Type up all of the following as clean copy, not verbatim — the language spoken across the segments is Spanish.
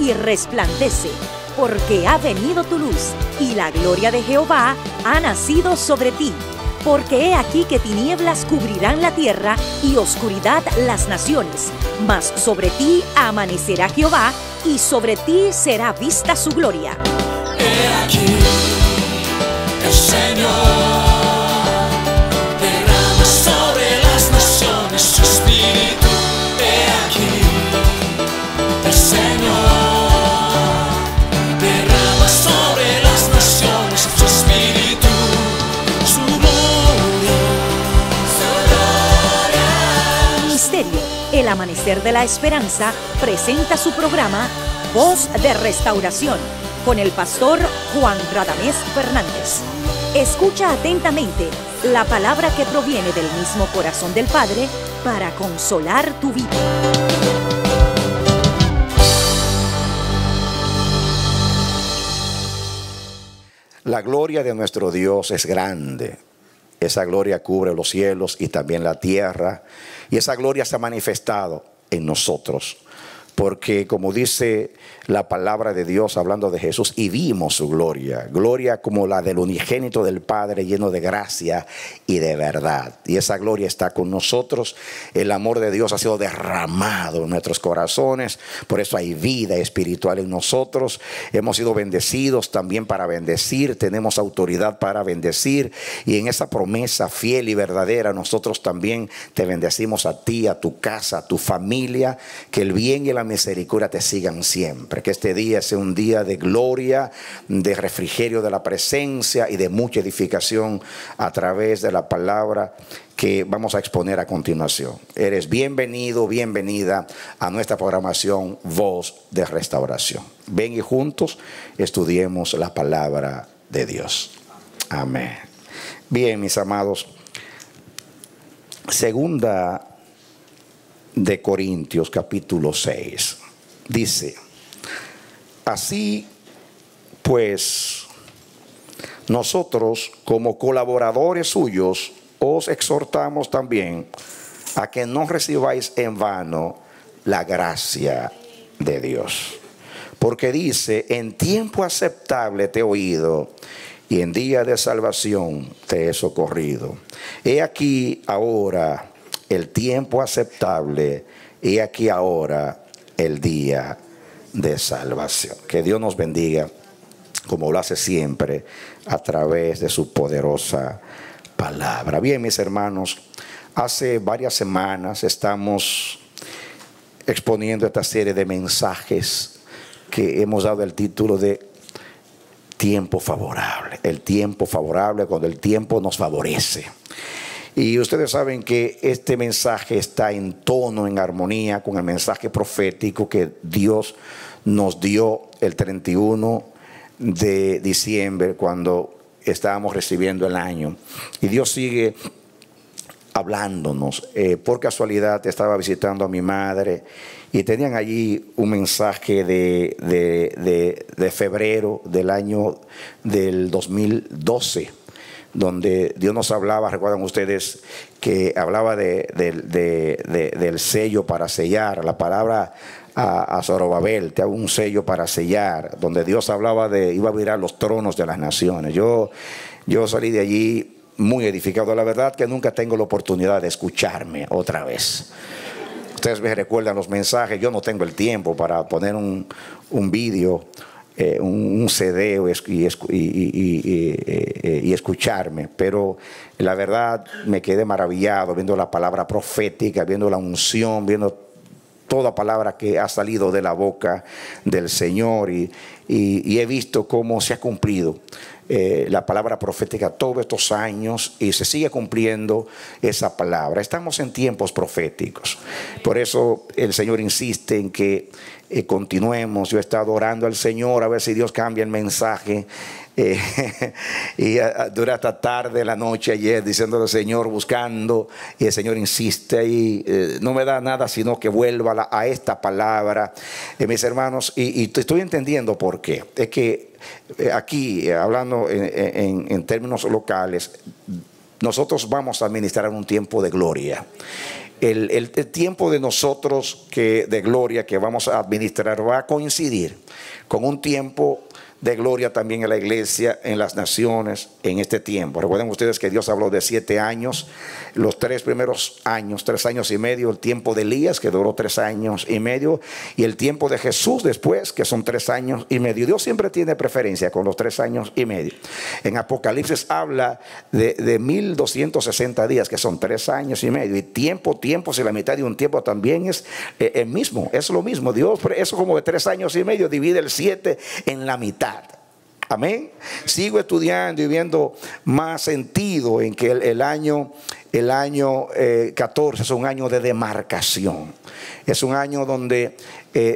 y resplandece, porque ha venido tu luz, y la gloria de Jehová ha nacido sobre ti. Porque he aquí que tinieblas cubrirán la tierra y oscuridad las naciones, mas sobre ti amanecerá Jehová, y sobre ti será vista su gloria. He aquí, el Señor derrama sobre las naciones su espíritu. He aquí, el Señor derrama sobre las naciones su espíritu. El Amanecer de la Esperanza presenta su programa Voz de Restauración con el pastor Juan Radhamés Fernández. Escucha atentamente la palabra que proviene del mismo corazón del Padre para consolar tu vida. La gloria de nuestro Dios es grande. Esa gloria cubre los cielos y también la tierra. Y esa gloria se ha manifestado en nosotros. Porque como dice la palabra de Dios hablando de Jesús, y vimos su gloria. Gloria como la del unigénito del Padre, lleno de gracia y de verdad. Y esa gloria está con nosotros. El amor de Dios ha sido derramado en nuestros corazones. Por eso hay vida espiritual en nosotros. Hemos sido bendecidos también para bendecir. Tenemos autoridad para bendecir. Y en esa promesa fiel y verdadera, nosotros también te bendecimos a ti, a tu casa, a tu familia. Que el bien y la misericordia te sigan siempre. Que este día sea un día de gloria, de refrigerio de la presencia y de mucha edificación a través de la palabra que vamos a exponer a continuación. Eres bienvenido, bienvenida a nuestra programación Voz de Restauración. Ven y juntos estudiemos la palabra de Dios. Amén. Bien, mis amados. Segunda de Corintios capítulo 6 dice: así pues, nosotros como colaboradores suyos os exhortamos también a que no recibáis en vano la gracia de Dios, porque dice: en tiempo aceptable te he oído y en día de salvación te he socorrido. He aquí ahora el tiempo aceptable, y aquí ahora el día de salvación. Que Dios nos bendiga, como lo hace siempre, a través de su poderosa palabra. Bien, mis hermanos, hace varias semanas estamos exponiendo esta serie de mensajes que hemos dado el título de tiempo favorable. El tiempo favorable, cuando el tiempo nos favorece. Y ustedes saben que este mensaje está en tono, en armonía con el mensaje profético que Dios nos dio el 31 de diciembre cuando estábamos recibiendo el año. Y Dios sigue hablándonos. Por casualidad estaba visitando a mi madre y tenían allí un mensaje de febrero del año del 2012. Donde Dios nos hablaba, recuerdan ustedes que hablaba del sello para sellar, la palabra a Zorobabel, te hago un sello para sellar, donde Dios hablaba de, iba a virar los tronos de las naciones. Yo salí de allí muy edificado, la verdad que nunca tengo la oportunidad de escucharme otra vez. Ustedes me recuerdan los mensajes, yo no tengo el tiempo para poner un vídeo. Un CD y escucharme, pero la verdad me quedé maravillado viendo la palabra profética, viendo la unción, viendo toda palabra que ha salido de la boca del Señor y he visto cómo se ha cumplido la palabra profética todos estos años y se sigue cumpliendo esa palabra. Estamos en tiempos proféticos. Por eso el Señor insiste en que continuemos. Yo he estado orando al Señor a ver si Dios cambia el mensaje. Y duré hasta tarde, la noche ayer, diciéndole al Señor, buscando. Y el Señor insiste y no me da nada sino que vuelva a esta palabra. Mis hermanos, y estoy entendiendo por qué. Es que aquí, hablando en términos locales, nosotros vamos a administrar un tiempo de gloria. el tiempo de nosotros de gloria que vamos a administrar va a coincidir con un tiempo de gloria también en la iglesia, en las naciones, en este tiempo. Recuerden ustedes que Dios habló de 7 años, los 3 primeros años, 3 años y medio, el tiempo de Elías, que duró 3 años y medio, y el tiempo de Jesús después, que son 3 años y medio. Dios siempre tiene preferencia con los 3 años y medio. En Apocalipsis habla de 1260 días, que son 3 años y medio, y tiempos, y la mitad de un tiempo también es el mismo, es lo mismo. Dios, eso como de 3 años y medio, divide el 7 en la mitad. Amén. Sigo estudiando y viendo más sentido en que el año 14 es un año de demarcación. Es un año donde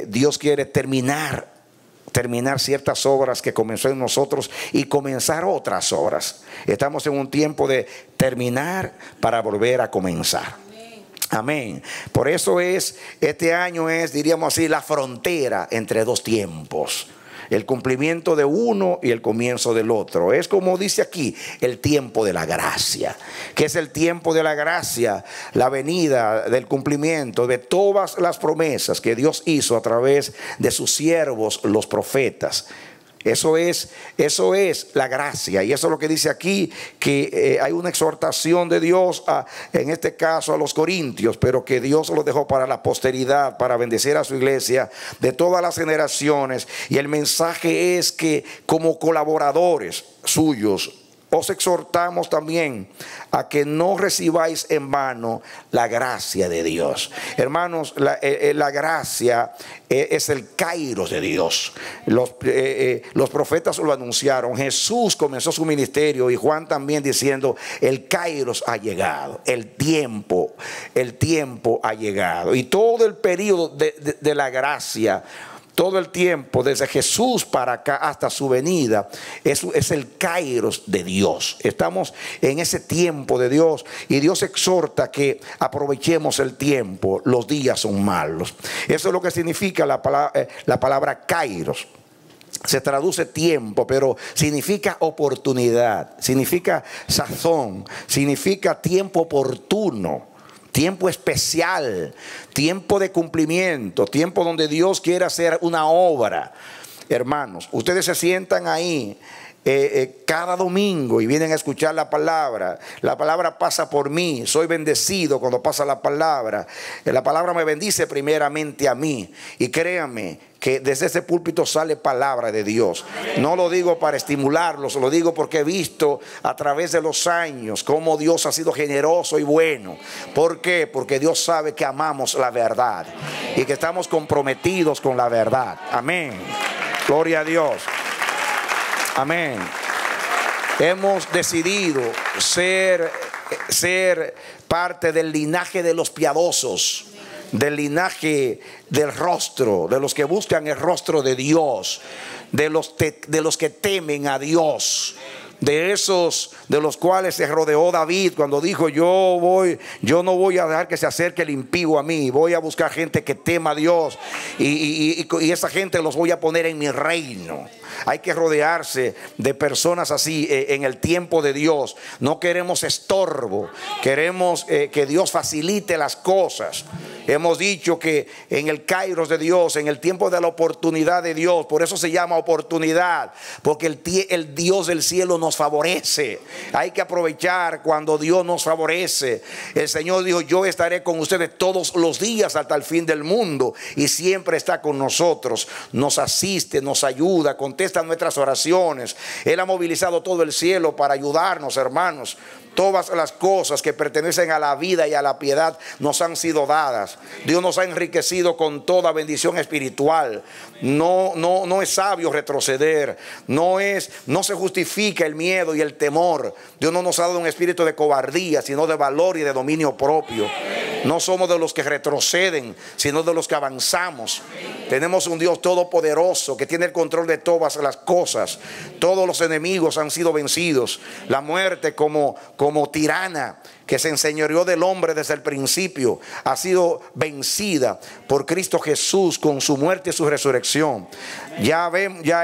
Dios quiere terminar ciertas obras que comenzó en nosotros y comenzar otras obras. Estamos en un tiempo de terminar para volver a comenzar. Amén. Por eso este año es, diríamos así, la frontera entre dos tiempos. El cumplimiento de uno y el comienzo del otro. Es como dice aquí, el tiempo de la gracia. Que es el tiempo de la gracia, la venida del cumplimiento de todas las promesas que Dios hizo a través de sus siervos, los profetas. Eso es la gracia, y eso es lo que dice aquí, que hay una exhortación de Dios, en este caso a los corintios, pero que Dios los dejó para la posteridad, para bendecir a su iglesia de todas las generaciones. Y el mensaje es que como colaboradores suyos, os exhortamos también a que no recibáis en vano la gracia de Dios. Hermanos, la gracia es el kairos de Dios. Los profetas lo anunciaron. Jesús comenzó su ministerio y Juan también diciendo, el kairos ha llegado. El tiempo ha llegado. Y todo el periodo de la gracia, todo el tiempo, desde Jesús para acá hasta su venida, es el kairos de Dios. Estamos en ese tiempo de Dios, y Dios exhorta que aprovechemos el tiempo. Los días son malos. Eso es lo que significa la palabra kairos. Se traduce tiempo, pero significa oportunidad, significa sazón, significa tiempo oportuno. Tiempo especial, tiempo de cumplimiento, tiempo donde Dios quiere hacer una obra. Hermanos, ustedes se sientan ahí cada domingo y vienen a escuchar la palabra. La palabra pasa por mí, soy bendecido cuando pasa la palabra. La palabra me bendice primeramente a mí, y créanme que desde ese púlpito sale palabra de Dios. No lo digo para estimularlos, lo digo porque he visto a través de los años cómo Dios ha sido generoso y bueno. ¿Por qué? Porque Dios sabe que amamos la verdad y que estamos comprometidos con la verdad. Amén. Gloria a Dios. Amén. Hemos decidido ser parte del linaje de los piadosos, del linaje del rostro, de los que buscan el rostro de Dios, de los que temen a Dios, de esos de los cuales se rodeó David cuando dijo, yo no voy a dejar que se acerque el impío a mí, voy a buscar gente que tema a Dios, y esa gente los voy a poner en mi reino. Hay que rodearse de personas así en el tiempo de Dios. No queremos estorbo, queremos que Dios facilite las cosas. Hemos dicho que en el kairos de Dios, en el tiempo de la oportunidad de Dios, por eso se llama oportunidad, porque el Dios del cielo nos favorece. Hay que aprovechar cuando Dios nos favorece. El Señor dijo, yo estaré con ustedes todos los días hasta el fin del mundo, y siempre está con nosotros, nos asiste, nos ayuda, contesta nuestras oraciones. Él ha movilizado todo el cielo para ayudarnos, hermanos. Todas las cosas que pertenecen a la vida y a la piedad nos han sido dadas. Dios nos ha enriquecido con toda bendición espiritual. No es sabio retroceder. No se justifica el miedo y el temor. Dios no nos ha dado un espíritu de cobardía, sino de valor y de dominio propio. No somos de los que retroceden, sino de los que avanzamos. Tenemos un Dios todopoderoso que tiene el control de todas las cosas. Todos los enemigos han sido vencidos. La muerte como tirana que se enseñoreó del hombre desde el principio, ha sido vencida por Cristo Jesús con su muerte y su resurrección. Ya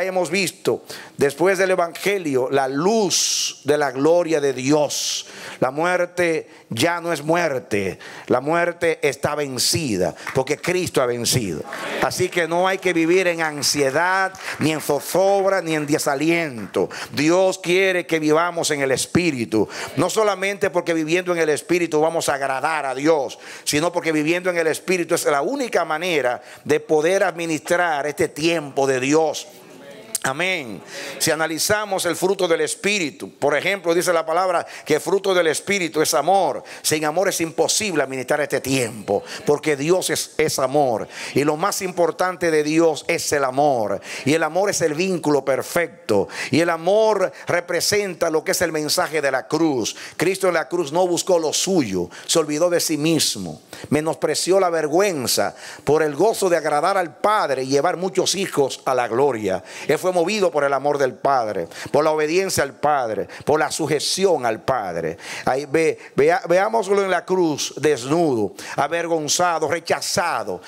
hemos visto después del Evangelio la luz de la gloria de Dios. La muerte ya no es muerte, la muerte está vencida porque Cristo ha vencido. Así que no hay que vivir en ansiedad, ni en zozobra, ni en desaliento. Dios quiere que vivamos en el Espíritu, no solamente porque viviendo en el Espíritu vamos a agradar a Dios, sino porque viviendo en el Espíritu es la única manera de poder administrar este tiempo de Dios. Amén. Si analizamos el fruto del Espíritu, por ejemplo, dice la palabra que el fruto del Espíritu es amor. Sin amor es imposible administrar este tiempo, porque Dios es amor. Y lo más importante de Dios es el amor. Y el amor es el vínculo perfecto. Y el amor representa lo que es el mensaje de la cruz. Cristo en la cruz no buscó lo suyo, se olvidó de sí mismo, menospreció la vergüenza por el gozo de agradar al Padre y llevar muchos hijos a la gloria. Él fue movido por el amor del Padre, por la obediencia al Padre, por la sujeción al Padre. Ahí veámoslo en la cruz, desnudo, avergonzado, rechazado,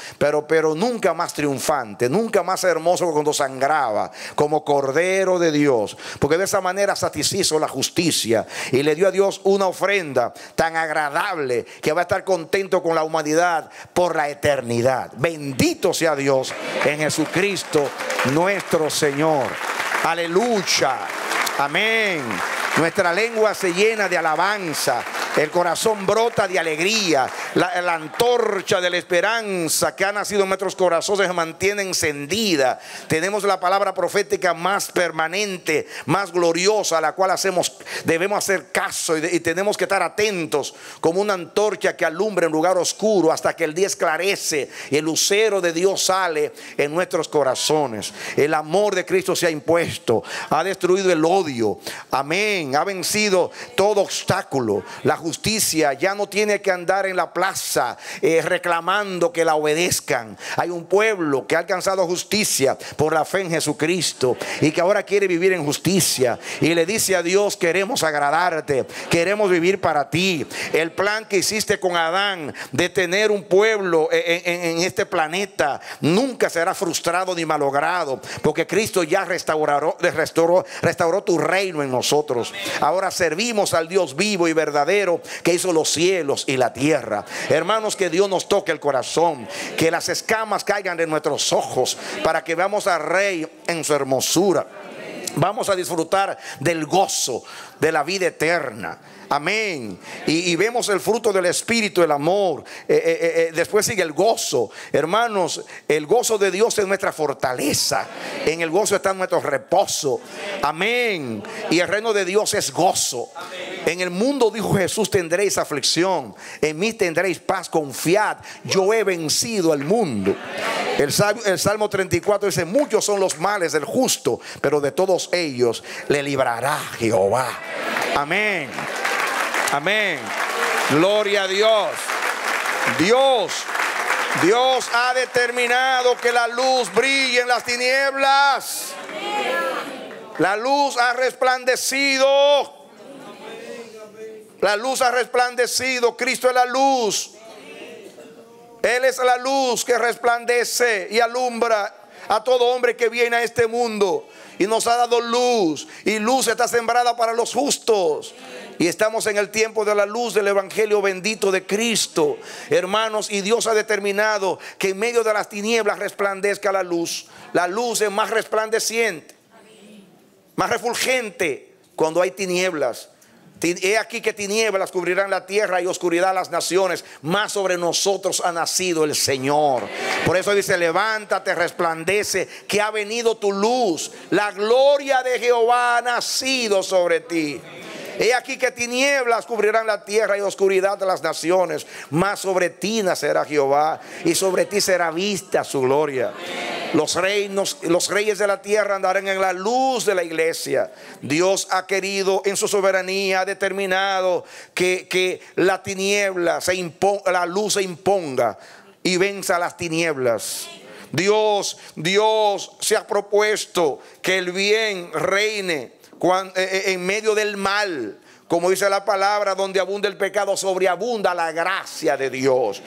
pero nunca más triunfante, nunca más hermoso que cuando sangraba como Cordero de Dios, porque de esa manera satisfizo la justicia y le dio a Dios una ofrenda tan agradable que va a estar contento con la humanidad por la eternidad. Bendito sea Dios en Jesucristo nuestro Señor. Aleluya. Amén. Nuestra lengua se llena de alabanza, el corazón brota de alegría, la antorcha de la esperanza que ha nacido en nuestros corazones se mantiene encendida. Tenemos la palabra profética más permanente, más gloriosa, a la cual debemos hacer caso y tenemos que estar atentos, como una antorcha que alumbra en lugar oscuro hasta que el día esclarece y el lucero de Dios sale en nuestros corazones. El amor de Cristo se ha impuesto, ha destruido el odio. Amén. Ha vencido todo obstáculo. La justicia ya no tiene que andar en la plaza reclamando que la obedezcan. Hay un pueblo que ha alcanzado justicia por la fe en Jesucristo y que ahora quiere vivir en justicia y le dice a Dios: queremos agradarte, queremos vivir para ti. El plan que hiciste con Adán de tener un pueblo en este planeta nunca será frustrado ni malogrado, porque Cristo ya restauró tu reino en nosotros. Ahora servimos al Dios vivo y verdadero que hizo los cielos y la tierra. Hermanos, que Dios nos toque el corazón, que las escamas caigan de nuestros ojos para que veamos al Rey en su hermosura. Vamos a disfrutar del gozo de la vida eterna. Amén. Y vemos el fruto del Espíritu, el amor. Después sigue el gozo. Hermanos, el gozo de Dios es nuestra fortaleza. En el gozo está nuestro reposo. Amén. Y el reino de Dios es gozo. En el mundo, dijo Jesús, tendréis aflicción. En mí tendréis paz. Confiad, yo he vencido al mundo. El Salmo 34 dice: muchos son los males del justo, pero de todos ellos le librará Jehová. Amén. Amén. Gloria a Dios. Dios ha determinado que la luz brille en las tinieblas. La luz ha resplandecido. La luz ha resplandecido. Cristo es la luz. Él es la luz que resplandece y alumbra a todo hombre que viene a este mundo. Y nos ha dado luz, y luz está sembrada para los justos. Y estamos en el tiempo de la luz del Evangelio bendito de Cristo. Hermanos, y Dios ha determinado que en medio de las tinieblas resplandezca la luz. La luz es más resplandeciente, más refulgente cuando hay tinieblas. He aquí que tinieblas cubrirán la tierra y oscuridad las naciones, más sobre nosotros ha nacido el Señor. Por eso dice: levántate, resplandece, que ha venido tu luz, la gloria de Jehová ha nacido sobre ti. He aquí que tinieblas cubrirán la tierra y oscuridad de las naciones, mas sobre ti nacerá Jehová y sobre ti será vista su gloria. Los reyes de la tierra andarán en la luz de la iglesia. Dios ha querido, en su soberanía, ha determinado que la tiniebla la luz se imponga y venza las tinieblas. Dios se ha propuesto que el bien reine en medio del mal. Como dice la palabra, donde abunda el pecado, sobreabunda la gracia de Dios.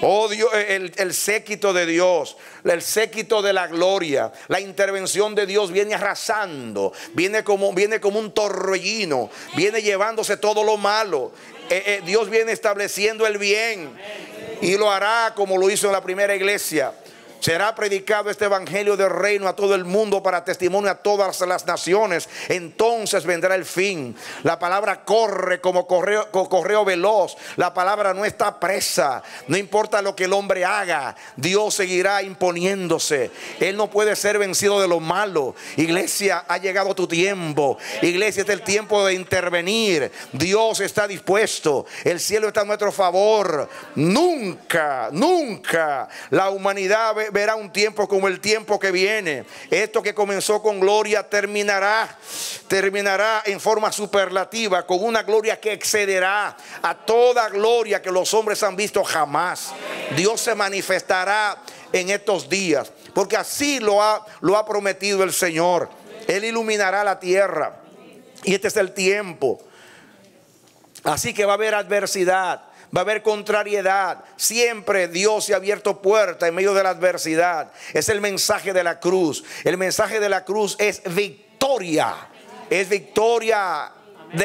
Oh Dios, el séquito de Dios, el séquito de la gloria, la intervención de Dios viene arrasando, viene como un torbellino, viene llevándose todo lo malo. Dios viene estableciendo el bien y lo hará como lo hizo en la primera iglesia. Será predicado este evangelio del reino a todo el mundo para testimonio a todas las naciones. Entonces vendrá el fin. La palabra corre como correo veloz. La palabra no está presa. No importa lo que el hombre haga, Dios seguirá imponiéndose. Él no puede ser vencido de lo malo. Iglesia, ha llegado tu tiempo. Iglesia, este es el tiempo de intervenir. Dios está dispuesto. El cielo está a nuestro favor. Nunca, nunca la humanidad verá un tiempo como el tiempo que viene. Esto que comenzó con gloria terminará en forma superlativa, con una gloria que excederá a toda gloria que los hombres han visto jamás. Dios se manifestará en estos días, porque así lo ha prometido el Señor. Él iluminará la tierra, y este es el tiempo. Así que va a haber adversidad, va a haber contrariedad. Siempre Dios se ha abierto puerta en medio de la adversidad. Es el mensaje de la cruz. El mensaje de la cruz es victoria. Es victoria.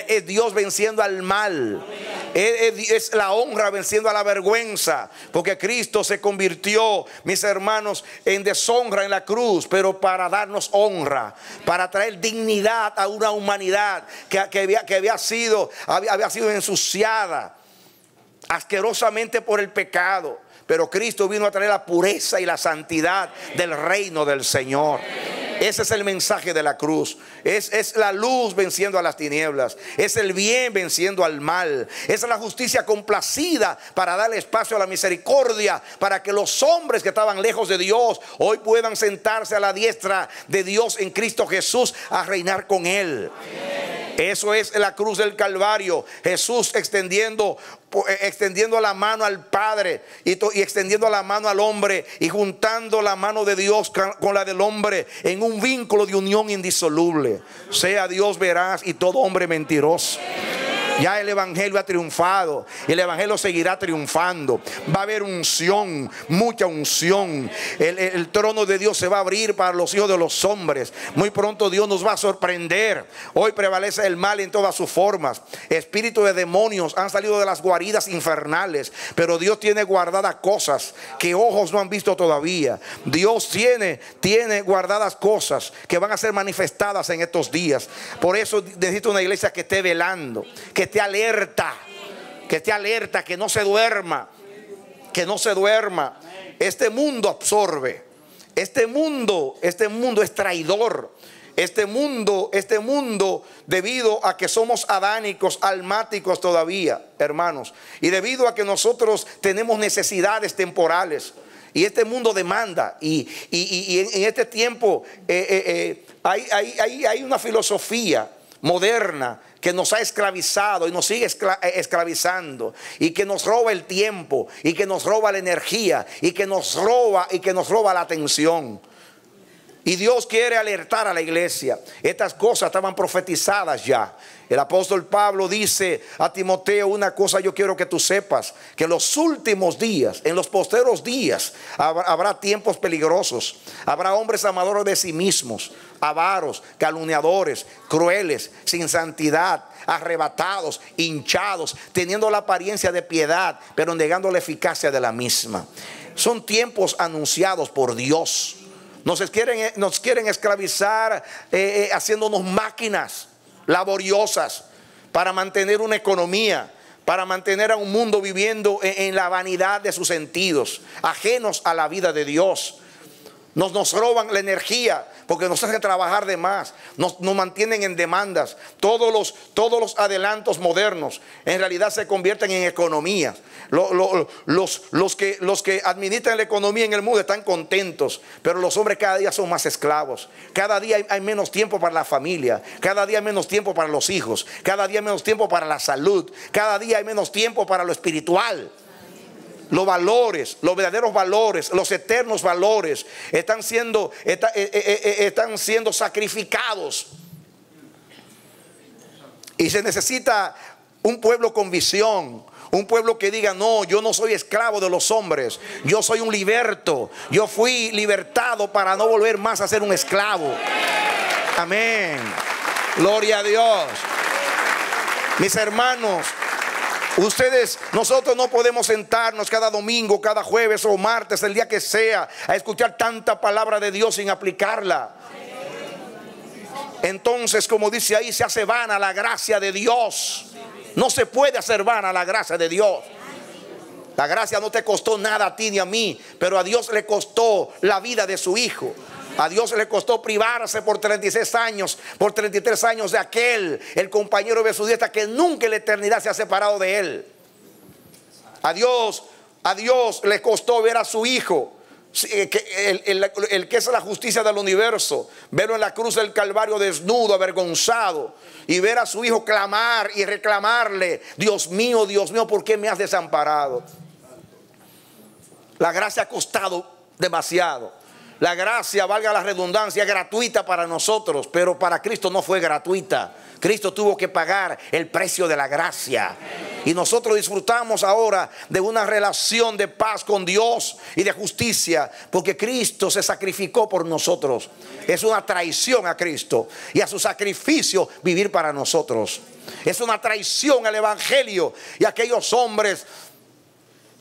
Es Dios venciendo al mal. Es la honra venciendo a la vergüenza. Porque Cristo se convirtió, mis hermanos, en deshonra en la cruz, pero para darnos honra, para traer dignidad a una humanidad que había sido ensuciada asquerosamente por el pecado, pero Cristo vino a traer la pureza y la santidad del reino del Señor. Ese es el mensaje de la cruz. Es la luz venciendo a las tinieblas. Es el bien venciendo al mal. Es la justicia complacida para darle espacio a la misericordia, para que los hombres que estaban lejos de Dios hoy puedan sentarse a la diestra de Dios en Cristo Jesús a reinar con Él. Eso es la cruz del Calvario. Jesús extendiendo la mano al Padre y extendiendo la mano al hombre, y juntando la mano de Dios con la del hombre en un vínculo de unión indisoluble. Sea Dios veraz y todo hombre mentiroso. Ya el evangelio ha triunfado, y el evangelio seguirá triunfando. Va a haber unción, mucha unción. El trono de Dios se va a abrir para los hijos de los hombres. Muy pronto Dios nos va a sorprender. Hoy prevalece el mal en todas sus formas. Espíritus de demonios han salido de las guaridas infernales, pero Dios tiene guardadas cosas que ojos no han visto todavía. Dios tiene guardadas cosas que van a ser manifestadas en estos días. Por eso necesito una iglesia que esté velando, que esté alerta, que no se duerma, que no se duerma. Este mundo absorbe, este mundo es traidor, este mundo, debido a que somos adánicos, almáticos todavía, hermanos, y debido a que nosotros tenemos necesidades temporales, y este mundo demanda, y en este tiempo hay una filosofía moderna que nos ha esclavizado y nos sigue esclavizando, y que nos roba el tiempo, y que nos roba la energía, y que nos roba la atención. Y Dios quiere alertar a la iglesia. Estas cosas estaban profetizadas ya. El apóstol Pablo dice a Timoteo: una cosa yo quiero que tú sepas, que en los últimos días, en los posteros días, habrá tiempos peligrosos. Habrá hombres amadores de sí mismos, avaros, calumniadores, crueles, sin santidad, arrebatados, hinchados, teniendo la apariencia de piedad, pero negando la eficacia de la misma. Son tiempos anunciados por Dios. Nos quieren esclavizar haciéndonos máquinas laboriosas para mantener una economía, para mantener a un mundo viviendo en la vanidad de sus sentidos, ajenos a la vida de Dios. Nos roban la energía porque nos hacen trabajar de más, nos mantienen en demandas. Todos los adelantos modernos en realidad se convierten en economías. Los que administran la economía en el mundo están contentos, pero los hombres cada día son más esclavos. Cada día hay menos tiempo para la familia, cada día hay menos tiempo para los hijos, cada día hay menos tiempo para la salud, cada día hay menos tiempo para lo espiritual. Los valores, los verdaderos valores, los eternos valores están siendo sacrificados. Y se necesita un pueblo con visión. Un pueblo que diga: no, yo no soy esclavo de los hombres. Yo soy un liberto. Yo fui libertado para no volver más a ser un esclavo. Amén. Gloria a Dios. Mis hermanos, ustedes, nosotros no podemos sentarnos cada domingo, cada jueves o martes, el día que sea, a escuchar tanta palabra de Dios sin aplicarla. Entonces, como dice ahí, se hace vana la gracia de Dios. No se puede hacer vana la gracia de Dios. La gracia no te costó nada a ti ni a mí, pero a Dios le costó la vida de su hijo. A Dios le costó privarse por 36 años, por 33 años de aquel, el compañero de su dieta, que nunca en la eternidad se ha separado de él. A Dios le costó ver a su hijo, el que es la justicia del universo, verlo en la cruz del Calvario desnudo, avergonzado, y ver a su hijo clamar y reclamarle: Dios mío, ¿por qué me has desamparado? La gracia ha costado demasiado. La gracia, valga la redundancia, gratuita para nosotros, pero para Cristo no fue gratuita. Cristo tuvo que pagar el precio de la gracia. Y nosotros disfrutamos ahora de una relación de paz con Dios y de justicia, porque Cristo se sacrificó por nosotros. Es una traición a Cristo y a su sacrificio vivir para nosotros. Es una traición al Evangelio y a aquellos hombres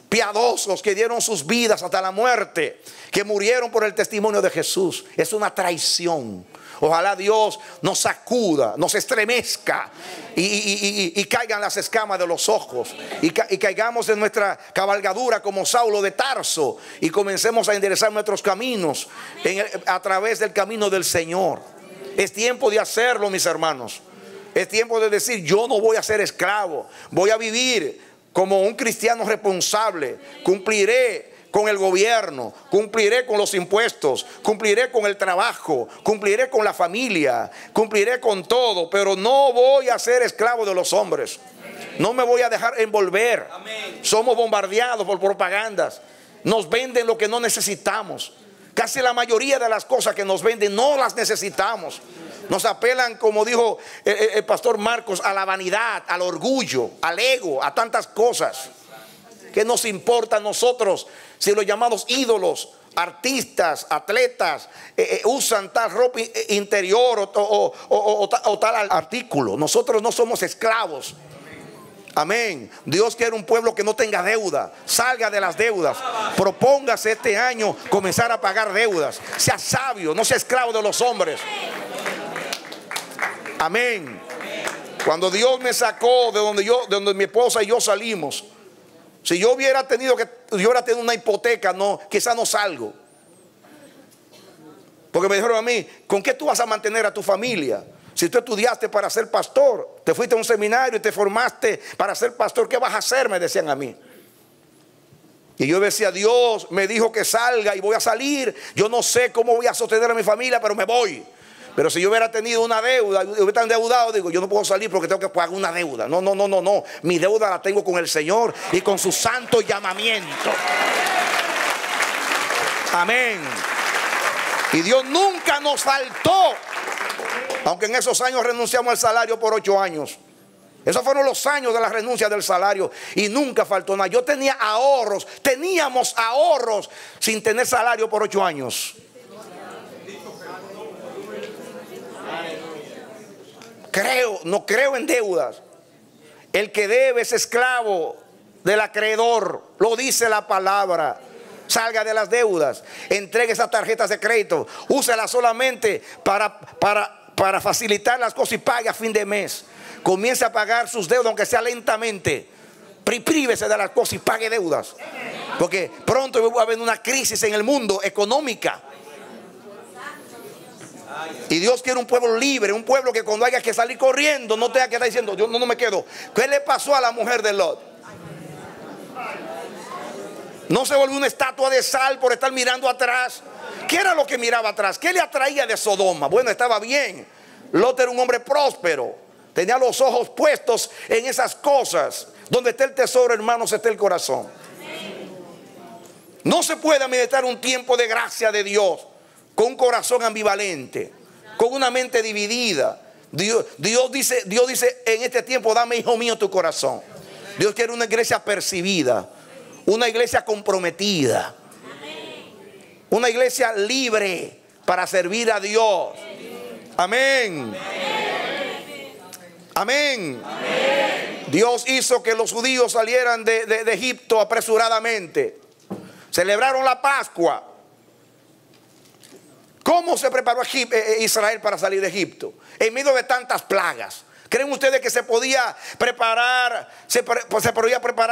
piadosos que dieron sus vidas hasta la muerte, que murieron por el testimonio de Jesús. Es una traición. Ojalá Dios nos sacuda, nos estremezca y caigan las escamas de los ojos y caigamos en nuestra cabalgadura como Saulo de Tarso y comencemos a enderezar nuestros caminos a través del camino del Señor. Es tiempo de hacerlo, mis hermanos. Es tiempo de decir: yo no voy a ser esclavo, voy a vivir como un cristiano responsable. Cumpliré con el gobierno, cumpliré con los impuestos, cumpliré con el trabajo, cumpliré con la familia, cumpliré con todo, pero no voy a ser esclavo de los hombres. No me voy a dejar envolver. Somos bombardeados por propagandas. Nos venden lo que no necesitamos. Casi la mayoría de las cosas que nos venden no las necesitamos. Nos apelan, como dijo el pastor Marcos, a la vanidad, al orgullo, al ego, a tantas cosas. ¿Qué nos importa a nosotros si los llamados ídolos, artistas, atletas usan tal ropa interior o tal artículo? Nosotros no somos esclavos. Amén. Dios quiere un pueblo que no tenga deuda. Salga de las deudas. Propóngase este año comenzar a pagar deudas. Sea sabio, no sea esclavo de los hombres. Amén. Cuando Dios me sacó de donde mi esposa y yo salimos, si yo hubiera tenido una hipoteca, no, quizá no salgo. Porque me dijeron a mí: ¿con qué tú vas a mantener a tu familia? Si tú estudiaste para ser pastor, te fuiste a un seminario y te formaste para ser pastor, ¿qué vas a hacer? Me decían a mí. Y yo decía: Dios me dijo que salga y voy a salir. Yo no sé cómo voy a sostener a mi familia, pero me voy. Pero si yo hubiera tenido una deuda, yo hubiera endeudado, digo: yo no puedo salir porque tengo que pagar una deuda. No. Mi deuda la tengo con el Señor y con su santo llamamiento. Amén. Y Dios nunca nos faltó. Aunque en esos años renunciamos al salario por 8 años. Esos fueron los años de la renuncia del salario. Y nunca faltó nada. Yo tenía ahorros. Teníamos ahorros sin tener salario por 8 años. No creo en deudas. El que debe es esclavo del acreedor. Lo dice la palabra. Salga de las deudas. Entregue esas tarjetas de crédito. Úselas solamente para facilitar las cosas y pague a fin de mes. Comience a pagar sus deudas, aunque sea lentamente. Prívese de las cosas y pague deudas. Porque pronto va a haber una crisis en el mundo económica. Y Dios quiere un pueblo libre, un pueblo que cuando haya que salir corriendo no tenga que estar diciendo: yo no me quedo. ¿Qué le pasó a la mujer de Lot? No se volvió una estatua de sal por estar mirando atrás. ¿Qué era lo que miraba atrás? ¿Qué le atraía de Sodoma? Bueno, estaba bien. Lot era un hombre próspero. Tenía los ojos puestos en esas cosas. Donde está el tesoro, hermanos, está el corazón. No se puede meditar un tiempo de gracia de Dios con un corazón ambivalente, con una mente dividida. Dios dice, en este tiempo dame, hijo mío, tu corazón. Dios quiere una iglesia percibida, una iglesia comprometida, una iglesia libre para servir a Dios. Amén. Amén. Dios hizo que los judíos salieran de Egipto apresuradamente. Celebraron la Pascua. ¿Cómo se preparó Israel para salir de Egipto? En medio de tantas plagas. ¿Creen ustedes que se podía preparar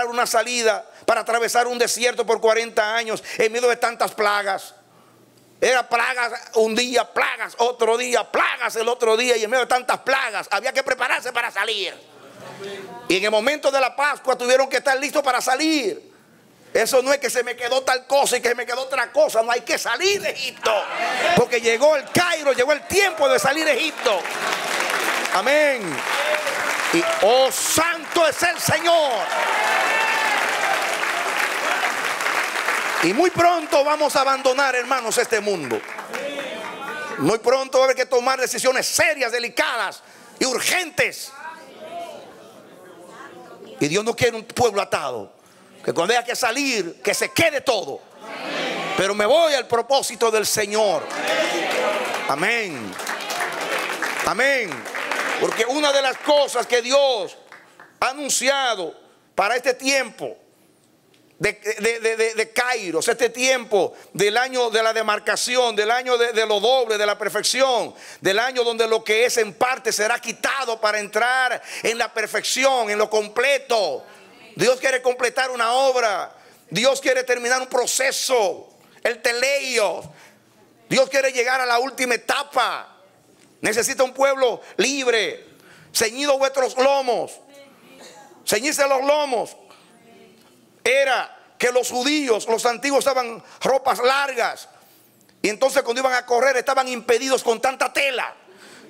una salida para atravesar un desierto por 40 años en medio de tantas plagas? Era plagas un día, plagas otro día, plagas el otro día, y en medio de tantas plagas había que prepararse para salir. Y en el momento de la Pascua tuvieron que estar listos para salir. Eso no es que se me quedó tal cosa y que se me quedó otra cosa. No, hay que salir de Egipto. Porque llegó el Cairo, llegó el tiempo de salir de Egipto. Amén. Y oh, santo es el Señor. Y muy pronto vamos a abandonar, hermanos, este mundo. Muy pronto va a haber que tomar decisiones serias, delicadas y urgentes. Y Dios no quiere un pueblo atado. Que cuando haya que salir, que se quede todo. Amén. Pero me voy al propósito del Señor. Amén. Amén. Porque una de las cosas que Dios ha anunciado para este tiempo de Kairos, este tiempo del año de la demarcación, del año de lo doble, de la perfección, del año donde lo que es en parte será quitado para entrar en la perfección, en lo completo. Dios quiere completar una obra. Dios quiere terminar un proceso. El teleios. Dios quiere llegar a la última etapa. Necesita un pueblo libre. Ceñidos vuestros lomos. Ceñirse los lomos. Era que los judíos, los antiguos, usaban ropas largas. Y entonces cuando iban a correr estaban impedidos con tanta tela.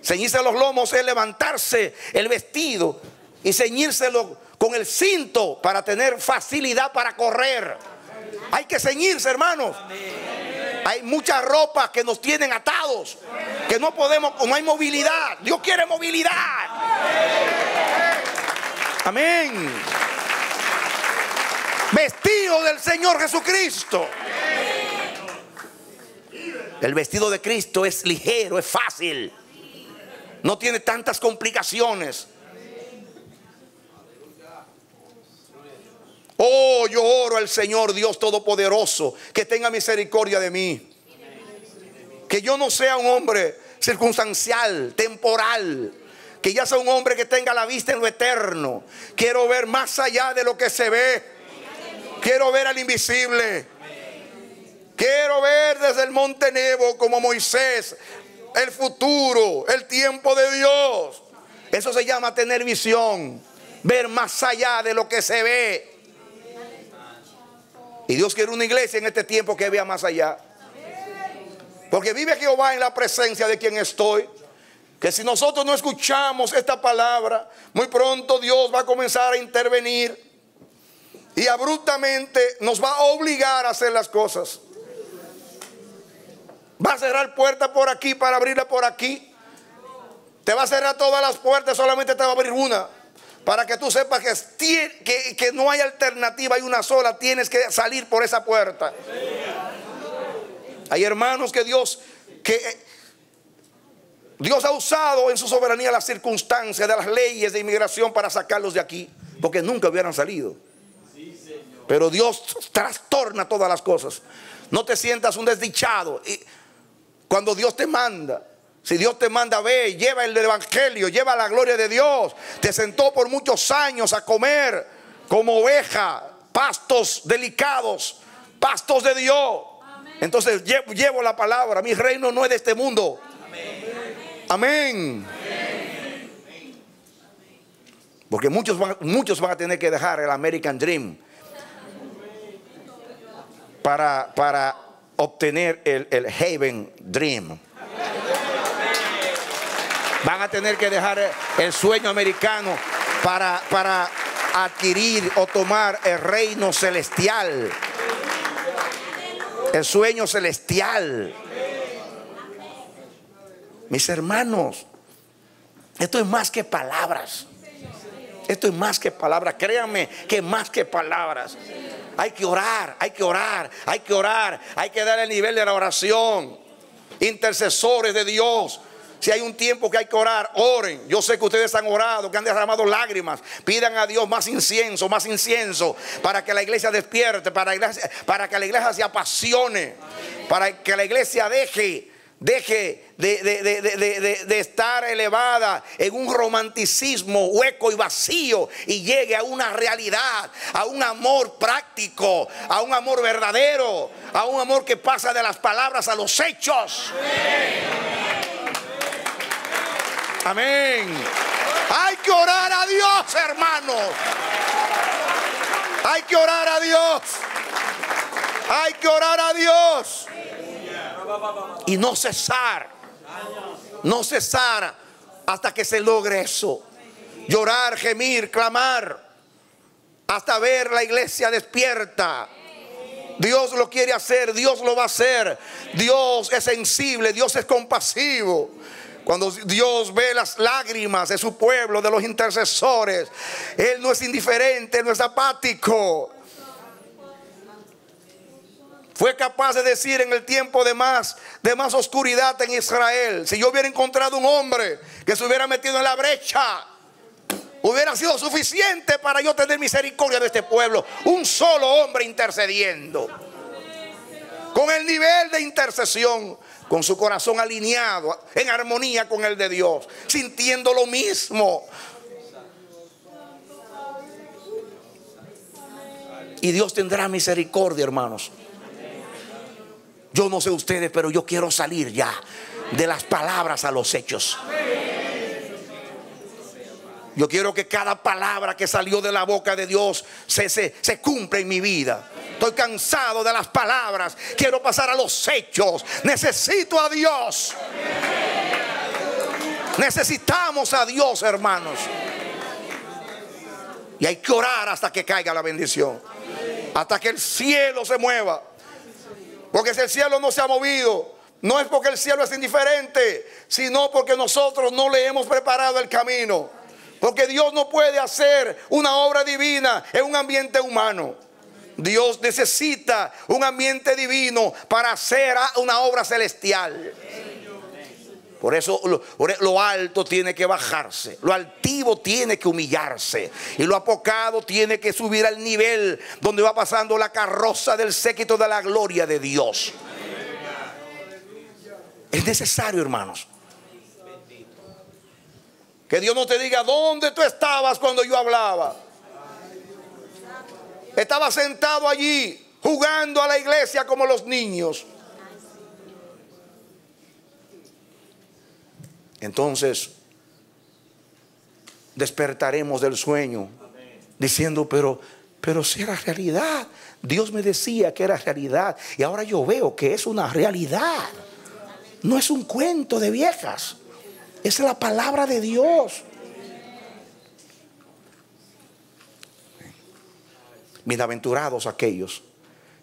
Ceñirse los lomos es levantarse el vestido y ceñírselo con el cinto para tener facilidad para correr. Hay que ceñirse, hermanos. Hay muchas ropas que nos tienen atados, que no podemos, no hay movilidad. Dios quiere movilidad. Amén. Vestido del Señor Jesucristo. El vestido de Cristo es ligero, es fácil. No tiene tantas complicaciones. Oh, yo oro al Señor Dios Todopoderoso que tenga misericordia de mí. Que yo no sea un hombre circunstancial, temporal. Que ya sea un hombre que tenga la vista en lo eterno. Quiero ver más allá de lo que se ve. Quiero ver al invisible. Quiero ver desde el monte Nebo como Moisés el futuro, el tiempo de Dios. Eso se llama tener visión. Ver más allá de lo que se ve. Y Dios quiere una iglesia en este tiempo que vea más allá. Porque vive Jehová en la presencia de quien estoy. Que si nosotros no escuchamos esta palabra, muy pronto Dios va a comenzar a intervenir. Y abruptamente nos va a obligar a hacer las cosas. Va a cerrar puertas por aquí para abrirla por aquí. Te va a cerrar todas las puertas, solamente te va a abrir una. Para que tú sepas que no hay alternativa, hay una sola, tienes que salir por esa puerta. Hay hermanos que Dios ha usado en su soberanía las circunstancias de las leyes de inmigración para sacarlos de aquí, porque nunca hubieran salido. Pero Dios trastorna todas las cosas. No te sientas un desdichado cuando Dios te manda. Si Dios te manda, ve, lleva el evangelio, lleva la gloria de Dios. Te sentó por muchos años a comer como oveja, pastos delicados, pastos de Dios. Entonces llevo la palabra. Mi reino no es de este mundo. Amén. Porque muchos van a tener que dejar el American Dream para obtener el Heaven Dream. Van a tener que dejar el sueño americano para adquirir o tomar el reino celestial. El sueño celestial. Mis hermanos, Esto es más que palabras. Esto es más que palabras. Créanme que más que palabras. Hay que orar, hay que orar, hay que orar. Hay que dar el nivel de la oración. Intercesores de Dios. Si hay un tiempo que hay que orar, oren. Yo sé que ustedes han orado, que han derramado lágrimas. Pidan a Dios más incienso, para que la iglesia despierte, para que la iglesia se apasione, para que la iglesia deje de estar elevada en un romanticismo hueco y vacío, y llegue a una realidad, a un amor práctico, a un amor verdadero, a un amor que pasa de las palabras a los hechos. Amén. Hay que orar a Dios, hermanos. Hay que orar a Dios. Hay que orar a Dios. Y no cesar. No cesar hasta que se logre eso. Llorar, gemir, clamar. Hasta ver la iglesia despierta. Dios lo quiere hacer. Dios lo va a hacer. Dios es sensible. Dios es compasivo. Cuando Dios ve las lágrimas de su pueblo, de los intercesores, Él no es indiferente, Él no es apático. Fue capaz de decir en el tiempo de más oscuridad en Israel: si yo hubiera encontrado un hombre que se hubiera metido en la brecha, hubiera sido suficiente para yo tener misericordia de este pueblo. Un solo hombre intercediendo. Con el nivel de intercesión, con su corazón alineado, en armonía con el de Dios, sintiendo lo mismo. Y Dios tendrá misericordia, hermanos. Yo no sé ustedes, pero yo quiero salir ya de las palabras a los hechos. Yo quiero que cada palabra que salió de la boca de Dios se cumpla en mi vida. Estoy cansado de las palabras. Quiero pasar a los hechos. Necesito a Dios. Necesitamos a Dios, hermanos. Y hay que orar hasta que caiga la bendición. Hasta que el cielo se mueva. Porque si el cielo no se ha movido, no es porque el cielo es indiferente, sino porque nosotros no le hemos preparado el camino. Porque Dios no puede hacer una obra divina en un ambiente humano. Dios necesita un ambiente divino para hacer una obra celestial. Por eso lo alto tiene que bajarse, lo altivo tiene que humillarse, y lo apocado tiene que subir al nivel donde va pasando la carroza del séquito de la gloria de Dios. Es necesario, hermanos, que Dios no te diga: ¿dónde tú estabas cuando yo hablaba? Estaba sentado allí jugando a la iglesia como los niños. Entonces despertaremos del sueño diciendo: pero si era realidad. Dios me decía que era realidad, y ahora yo veo que es una realidad. No es un cuento de viejas, es la palabra de Dios. Bienaventurados aquellos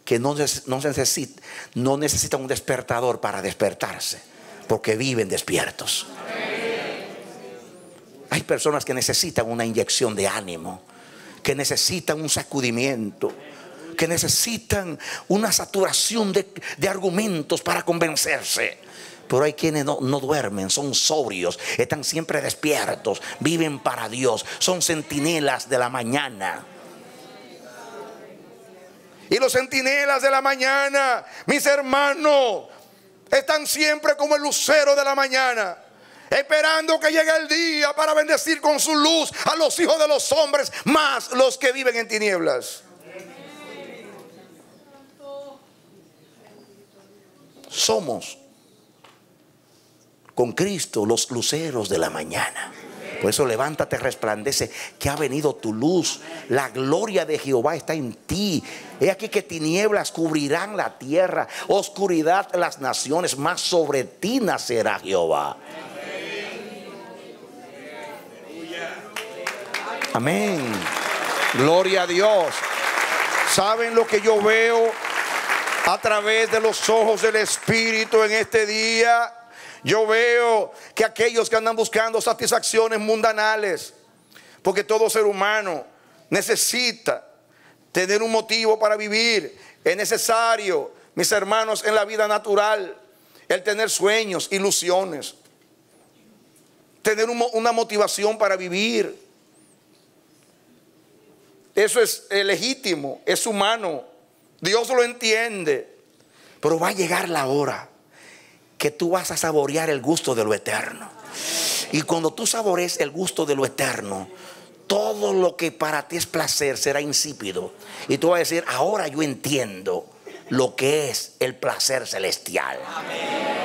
que no necesitan un despertador para despertarse, porque viven despiertos. Hay personas que necesitan una inyección de ánimo, que necesitan un sacudimiento, que necesitan una saturación de argumentos para convencerse. Pero hay quienes no duermen, son sobrios, están siempre despiertos, viven para Dios, son centinelas de la mañana. Y los centinelas de la mañana, mis hermanos, están siempre como el lucero de la mañana, esperando que llegue el día para bendecir con su luz a los hijos de los hombres, más los que viven en tinieblas. Somos con Cristo los luceros de la mañana. Por eso levántate, resplandece, que ha venido tu luz. La gloria de Jehová está en ti. He aquí que tinieblas cubrirán la tierra, oscuridad las naciones, mas sobre ti nacerá Jehová. Amén. Gloria a Dios. ¿Saben lo que yo veo a través de los ojos del Espíritu en este día? Yo veo que aquellos que andan buscando satisfacciones mundanales, porque todo ser humano necesita tener un motivo para vivir. Es necesario, mis hermanos, en la vida natural, el tener sueños, ilusiones, tener una motivación para vivir. Eso es legítimo, es humano. Dios lo entiende. Pero va a llegar la hora que tú vas a saborear el gusto de lo eterno. Y cuando tú sabores el gusto de lo eterno, todo lo que para ti es placer será insípido. Y tú vas a decir: ahora yo entiendo lo que es el placer celestial. Amén.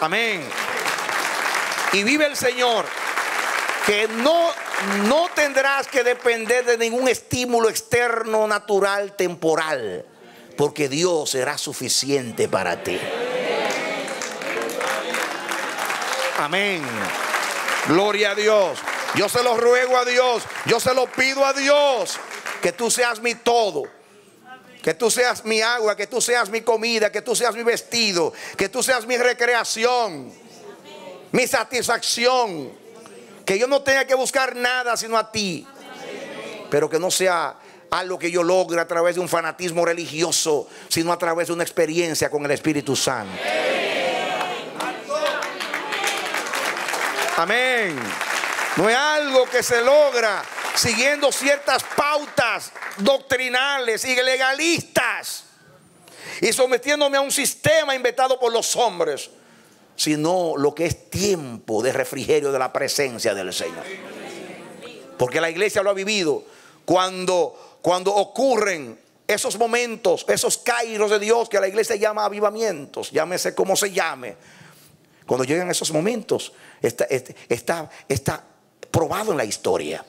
Amén. Y vive el Señor, que no tendrás que depender de ningún estímulo externo, natural, temporal, porque Dios será suficiente para ti. Amén. Gloria a Dios. Yo se lo ruego a Dios, yo se lo pido a Dios, que tú seas mi todo, que tú seas mi agua, que tú seas mi comida, que tú seas mi vestido, que tú seas mi recreación, mi satisfacción, que yo no tenga que buscar nada sino a ti, pero que no sea algo que yo logre a través de un fanatismo religioso, sino a través de una experiencia con el Espíritu Santo. Amén. No es algo que se logra siguiendo ciertas pautas doctrinales y legalistas y sometiéndome a un sistema inventado por los hombres, sino lo que es tiempo de refrigerio de la presencia del Señor. Porque la iglesia lo ha vivido cuando ocurren esos momentos, esos kairos de Dios que la iglesia llama avivamientos, llámese como se llame. Cuando llegan esos momentos, está probado en la historia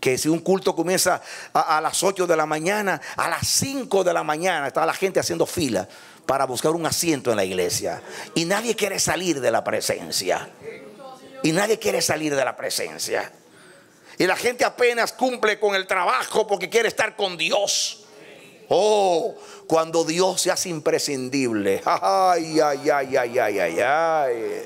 que si un culto comienza a las 8 de la mañana, a las 5 de la mañana está la gente haciendo fila para buscar un asiento en la iglesia. Y nadie quiere salir de la presencia. Y nadie quiere salir de la presencia. Y la gente apenas cumple con el trabajo porque quiere estar con Dios. Oh, cuando Dios se hace imprescindible. Ay, ay, ay, ay, ay, ay, ay.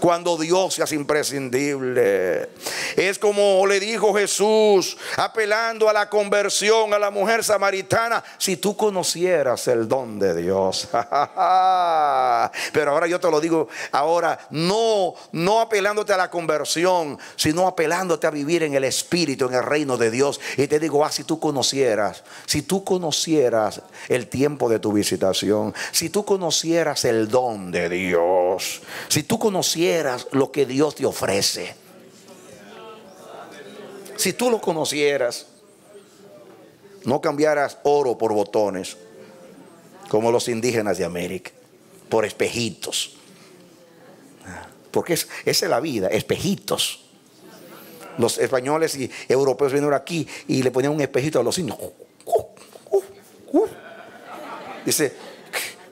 Cuando Dios se hace imprescindible. Es como le dijo Jesús, apelando a la conversión a la mujer samaritana: si tú conocieras el don de Dios. Pero ahora yo te lo digo, ahora no apelándote a la conversión, sino apelándote a vivir en el Espíritu, en el reino de Dios. Y te digo: si tú conocieras, si tú conocieras el tiempo de tu visitación, si tú conocieras el don de Dios, si tú conocieras lo que Dios te ofrece, si tú lo conocieras, no cambiaras oro por botones como los indígenas de América, por espejitos, porque esa es la vida, espejitos. Los españoles y europeos vinieron aquí y le ponían un espejito a los indios. Dice: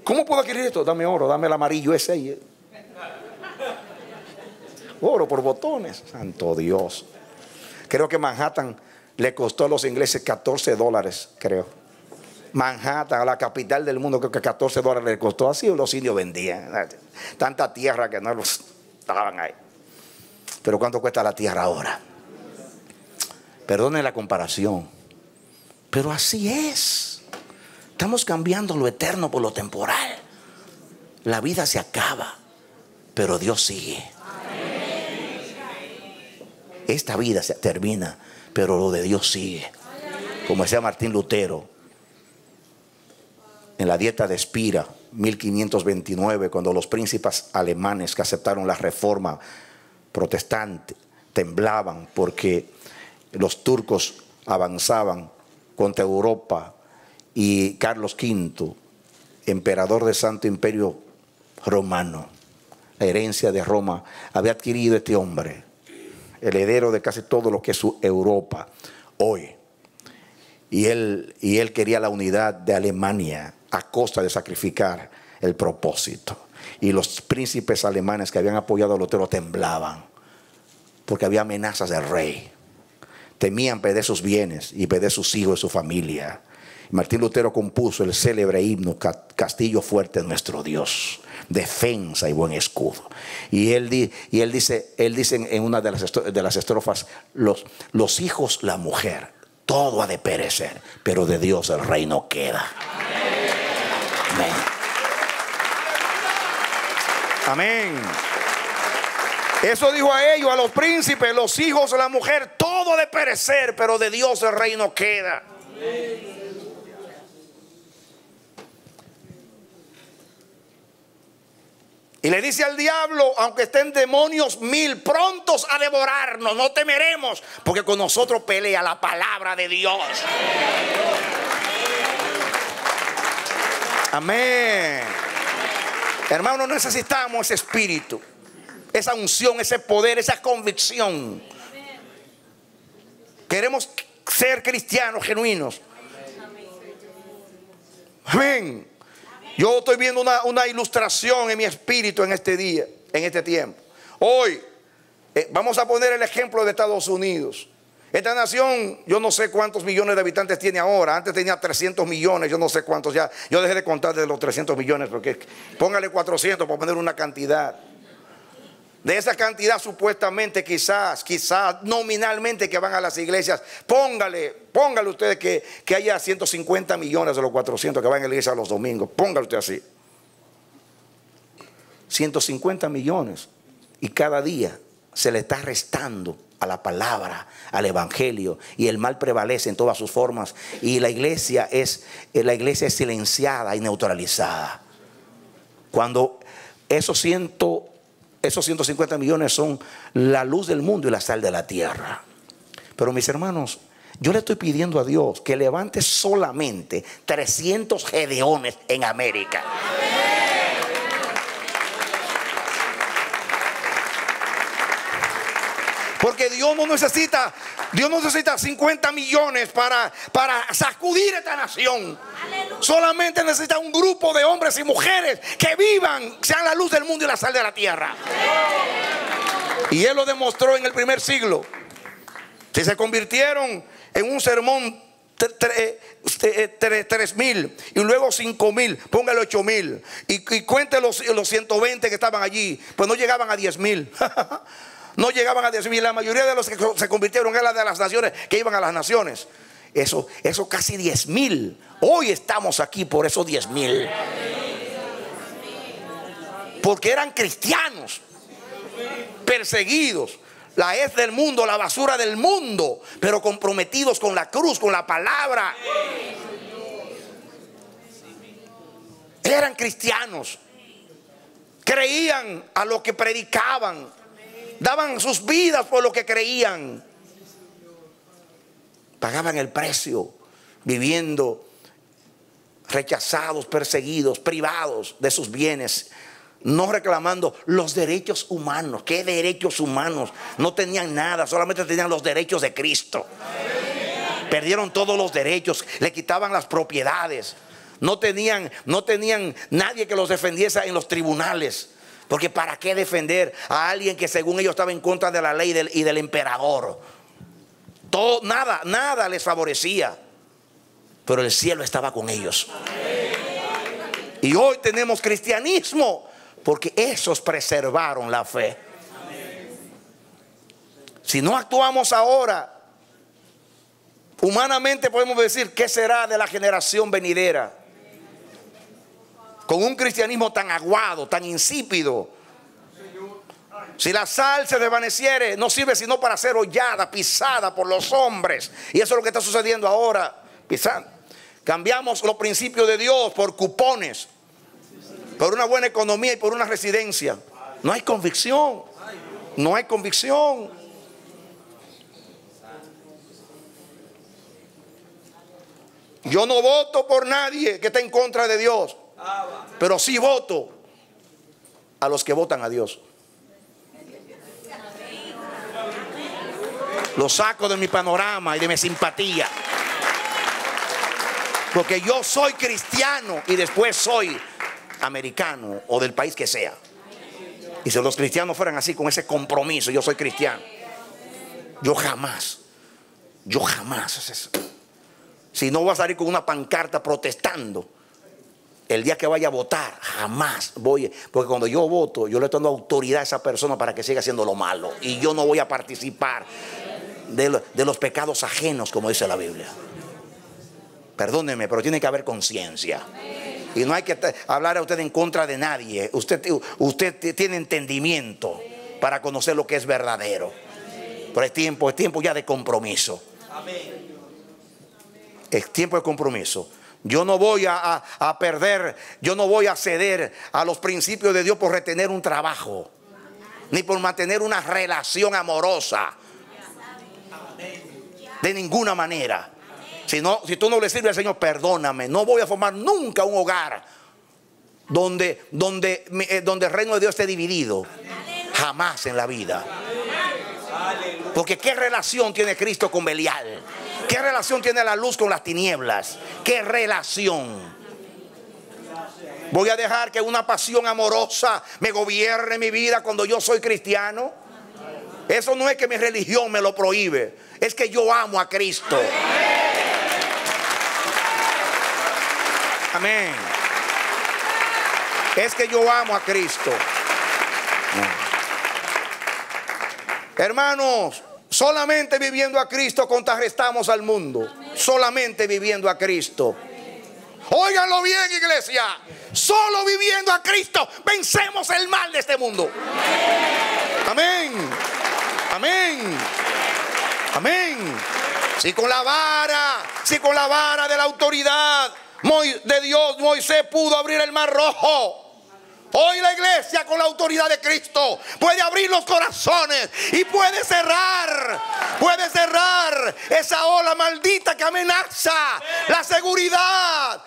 ¿cómo puedo adquirir esto? Dame oro, dame el amarillo ese ahí. Oro por botones. Santo Dios. Creo que Manhattan le costó a los ingleses $14, creo. Manhattan, la capital del mundo, creo que $14 le costó. Así los indios vendían tanta tierra que no los estaban ahí. Pero ¿cuánto cuesta la tierra ahora? Perdonen la comparación, pero así es. Estamos cambiando lo eterno por lo temporal. La vida se acaba, pero Dios sigue. Esta vida se termina, pero lo de Dios sigue. Como decía Martín Lutero en la Dieta de Espira, 1529, cuando los príncipes alemanes que aceptaron la reforma protestante temblaban porque los turcos avanzaban contra Europa. Y Carlos V, emperador del Santo Imperio Romano, la herencia de Roma, había adquirido este hombre, heredero de casi todo lo que es su Europa hoy. Y él quería la unidad de Alemania a costa de sacrificar el propósito. Y los príncipes alemanes que habían apoyado a Lutero temblaban porque había amenazas del rey. Temían perder sus bienes y perder sus hijos y su familia. Martín Lutero compuso el célebre himno Castillo fuerte nuestro Dios, defensa y buen escudo. Y él dice en una de las estrofas, los hijos, la mujer, todo ha de perecer, pero de Dios el reino queda. Amén. Amén. Eso dijo a ellos, a los príncipes, los hijos, la mujer, todo ha de perecer, pero de Dios el reino queda. Amén. Y le dice al diablo, aunque estén demonios mil, prontos a devorarnos, no temeremos, porque con nosotros pelea la palabra de Dios. Amén. Hermanos, necesitamos ese espíritu, esa unción, ese poder, esa convicción. Queremos ser cristianos genuinos. Amén. Yo estoy viendo una ilustración en mi espíritu en este día, en este tiempo. Hoy, vamos a poner el ejemplo de Estados Unidos. Esta nación, yo no sé cuántos millones de habitantes tiene ahora. Antes tenía 300 millones, yo no sé cuántos ya. Yo dejé de contar de los 300 millones, porque póngale 400 para poner una cantidad. De esa cantidad supuestamente, quizás, nominalmente que van a las iglesias, póngale ustedes que haya 150 millones de los 400 que van a la iglesia los domingos. Póngale usted así. 150 millones. Y cada día se le está restando a la palabra, al evangelio. Y el mal prevalece en todas sus formas. Y la iglesia es silenciada y neutralizada. Cuando esos 150 millones son la luz del mundo y la sal de la tierra. Pero mis hermanos, yo le estoy pidiendo a Dios que levante solamente 300 Gedeones en América. Porque Dios no necesita 50 millones para sacudir esta nación. Solamente necesita un grupo de hombres y mujeres que vivan, sean la luz del mundo y la sal de la tierra. Y Él lo demostró en el primer siglo. Que se convirtieron en un sermón 3,000 y luego 5,000, póngale 8,000 y cuente los 120 que estaban allí, pues no llegaban a 10,000. No llegaban a 10,000. La mayoría de los que se convirtieron eran de las naciones que iban a las naciones. Eso casi 10,000. Hoy estamos aquí por esos 10,000. Porque eran cristianos, perseguidos, la hez del mundo, la basura del mundo, pero comprometidos con la cruz, con la palabra. Eran cristianos, creían a lo que predicaban, daban sus vidas por lo que creían. Pagaban el precio, viviendo rechazados, perseguidos, privados de sus bienes, no reclamando los derechos humanos. ¿Qué derechos humanos? No tenían nada, solamente tenían los derechos de Cristo. Perdieron todos los derechos, le quitaban las propiedades. No tenían nadie que los defendiese en los tribunales. Porque ¿para qué defender a alguien que según ellos estaba en contra de la ley y del emperador? Todo, nada les favorecía. Pero el cielo estaba con ellos. Y hoy tenemos cristianismo porque esos preservaron la fe. Si no actuamos ahora, humanamente podemos decir, ¿qué será de la generación venidera? Con un cristianismo tan aguado, tan insípido. Si la sal se desvaneciere, no sirve sino para ser hollada, pisada por los hombres. Y eso es lo que está sucediendo ahora. Cambiamos los principios de Dios por cupones, por una buena economía y por una residencia. No hay convicción. No hay convicción. Yo no voto por nadie que esté en contra de Dios. Pero sí voto a los que votan a Dios. Los saco de mi panorama y de mi simpatía. Porque yo soy cristiano y después soy americano o del país que sea. Y si los cristianos fueran así con ese compromiso, yo soy cristiano. Yo jamás haces eso. Si no voy a salir con una pancarta protestando el día que vaya a votar, jamás voy. Porque cuando yo voto, yo le estoy dando autoridad a esa persona para que siga haciendo lo malo. Y yo no voy a participar de los pecados ajenos, como dice la Biblia. Perdónenme, pero tiene que haber conciencia. Y no hay que hablar a usted en contra de nadie. Usted tiene entendimiento para conocer lo que es verdadero. Pero es tiempo ya de compromiso. Es tiempo de compromiso. Yo no voy a perder, yo no voy a ceder a los principios de Dios por retener un trabajo, ni por mantener una relación amorosa, de ninguna manera. Si tú no le sirves al Señor, perdóname. No voy a formar nunca un hogar donde el reino de Dios esté dividido. Jamás en la vida. Porque ¿qué relación tiene Cristo con Belial? ¿Qué relación tiene la luz con las tinieblas? ¿Qué relación? ¿Voy a dejar que una pasión amorosa me gobierne mi vida cuando yo soy cristiano? Eso no es que mi religión me lo prohíbe, es que yo amo a Cristo. Amén. Es que yo amo a Cristo. Hermanos, solamente viviendo a Cristo contrarrestamos al mundo. Solamente viviendo a Cristo. Óiganlo bien, iglesia. Solo viviendo a Cristo vencemos el mal de este mundo. Amén. Amén. Amén. Si con la vara, si con la vara de la autoridad de Dios Moisés pudo abrir el mar Rojo, hoy la iglesia con la autoridad de Cristo puede abrir los corazones y puede cerrar esa ola maldita que amenaza la seguridad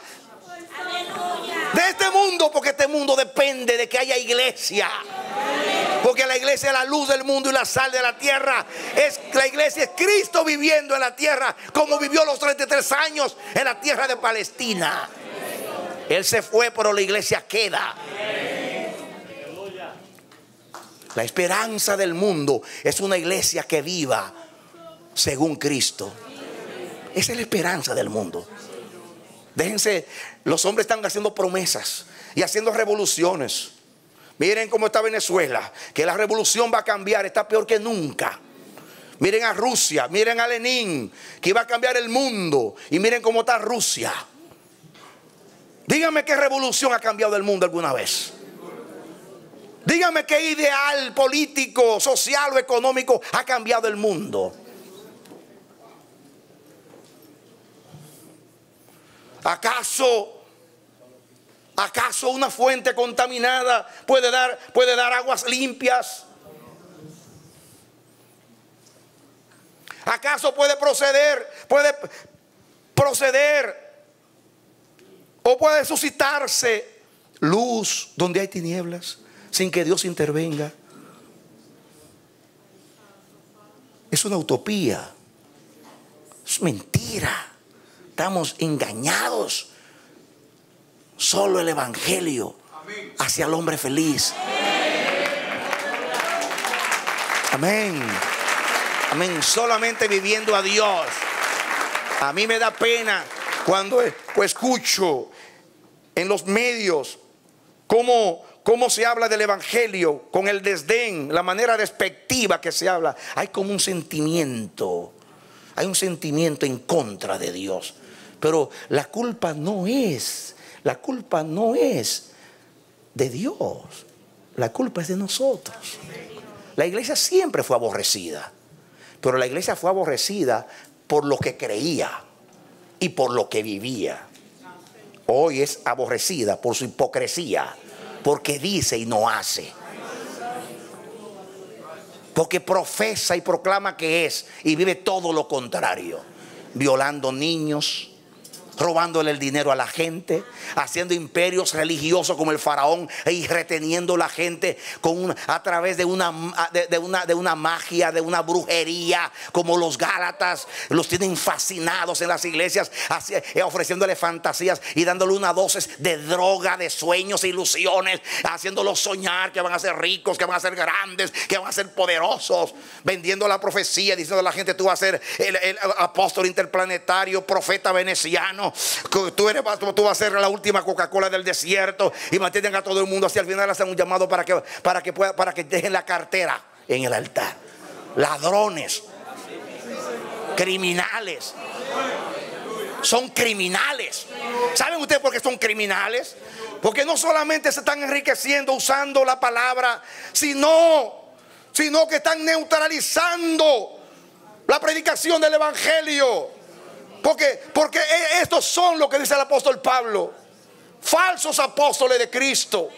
de este mundo, porque este mundo depende de que haya iglesia. Porque la iglesia es la luz del mundo y la sal de la tierra. La iglesia es Cristo viviendo en la tierra, como vivió los 33 años en la tierra de Palestina. Él se fue, pero la iglesia queda. La esperanza del mundo es una iglesia que viva según Cristo. Esa es la esperanza del mundo. Déjense, los hombres están haciendo promesas y haciendo revoluciones. Miren cómo está Venezuela, que la revolución va a cambiar, está peor que nunca. Miren a Rusia, miren a Lenin, que iba a cambiar el mundo, y miren cómo está Rusia. Díganme qué revolución ha cambiado el mundo alguna vez. Díganme qué ideal político, social o económico ha cambiado el mundo. ¿Acaso una fuente contaminada puede dar aguas limpias? ¿Acaso puede proceder o puede suscitarse luz donde hay tinieblas sin que Dios intervenga? Es una utopía. Es mentira. Estamos engañados. Solo el evangelio hacia el hombre feliz. Amén. Amén. Solamente viviendo a Dios. A mí me da pena cuando escucho en los medios cómo se habla del evangelio con el desdén, la manera despectiva que se habla. Hay como un sentimiento, hay un sentimiento en contra de Dios. Pero la culpa no es de Dios, la culpa es de nosotros. La iglesia siempre fue aborrecida, pero la iglesia fue aborrecida por lo que creía y por lo que vivía. Hoy es aborrecida por su hipocresía, porque dice y no hace, porque profesa y proclama que es y vive todo lo contrario, violando niños, robándole el dinero a la gente, haciendo imperios religiosos como el faraón y reteniendo a la gente a través de una magia, de una brujería, como los gálatas. Los tienen fascinados en las iglesias, ofreciéndole fantasías y dándole una dosis de droga, de sueños, ilusiones, haciéndolos soñar que van a ser ricos, que van a ser grandes, que van a ser poderosos, vendiendo la profecía, diciendo a la gente: tú vas a ser el apóstol interplanetario, profeta veneciano, tú vas a ser la última Coca-Cola del desierto, y mantienen a todo el mundo así. Al final hacen un llamado para que dejen la cartera en el altar. Ladrones, criminales, son criminales. ¿Saben ustedes por qué son criminales? Porque no solamente se están enriqueciendo usando la palabra, sino que están neutralizando la predicación del evangelio. Porque estos son lo que dice el apóstol Pablo: falsos apóstoles de Cristo.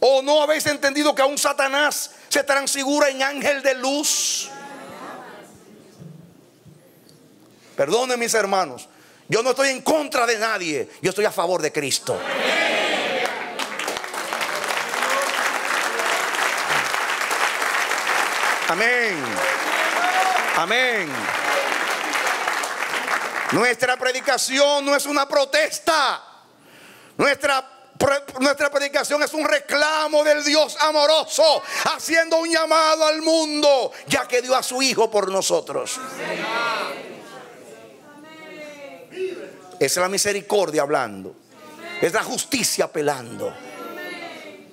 ¿O no habéis entendido que aún Satanás se transfigura en ángel de luz? Perdonen, mis hermanos, yo no estoy en contra de nadie, yo estoy a favor de Cristo. Amén. Amén. Nuestra predicación no es una protesta. Nuestra predicación es un reclamo del Dios amoroso, haciendo un llamado al mundo, ya que dio a su Hijo por nosotros. Es la misericordia hablando. Es la justicia apelando.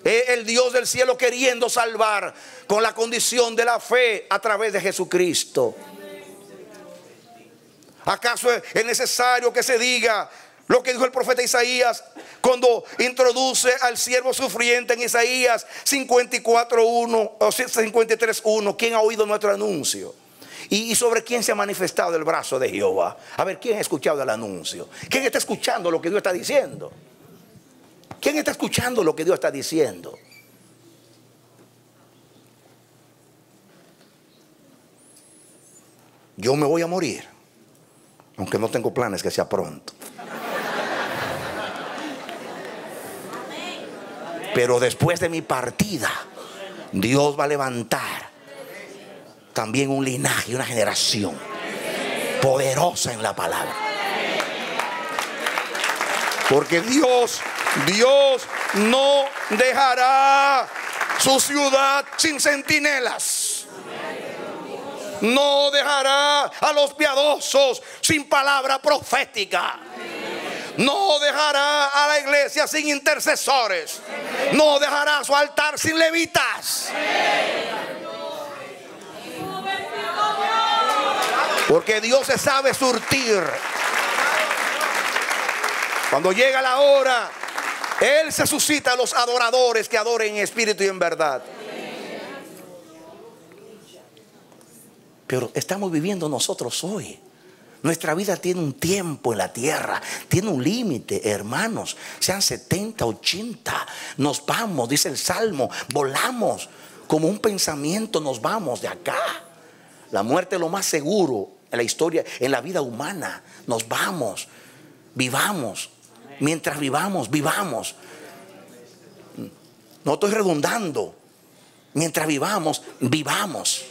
Es el Dios del cielo queriendo salvar con la condición de la fe a través de Jesucristo. ¿Acaso es necesario que se diga lo que dijo el profeta Isaías cuando introduce al siervo sufriente en Isaías 54:1 o 53:1? ¿Quién ha oído nuestro anuncio? ¿Y sobre quién se ha manifestado el brazo de Jehová? A ver, ¿quién ha escuchado el anuncio? ¿Quién está escuchando lo que Dios está diciendo? ¿Quién está escuchando lo que Dios está diciendo? Yo me voy a morir, aunque no tengo planes que sea pronto. Pero después de mi partida, Dios va a levantar también un linaje, una generación poderosa en la palabra. Porque Dios no dejará su ciudad sin centinelas. No dejará a los piadosos sin palabra profética. No dejará a la iglesia sin intercesores. No dejará su altar sin levitas. Porque Dios se sabe surtir. Cuando llega la hora, Él se suscita a los adoradores que adoren en espíritu y en verdad. Pero estamos viviendo nosotros hoy. Nuestra vida tiene un tiempo en la tierra, tiene un límite, hermanos. Sean 70, 80, nos vamos, dice el Salmo. Volamos como un pensamiento, nos vamos de acá. La muerte es lo más seguro en la historia, en la vida humana. Nos vamos, vivamos. Mientras vivamos, vivamos. No estoy redundando. Mientras vivamos, vivamos.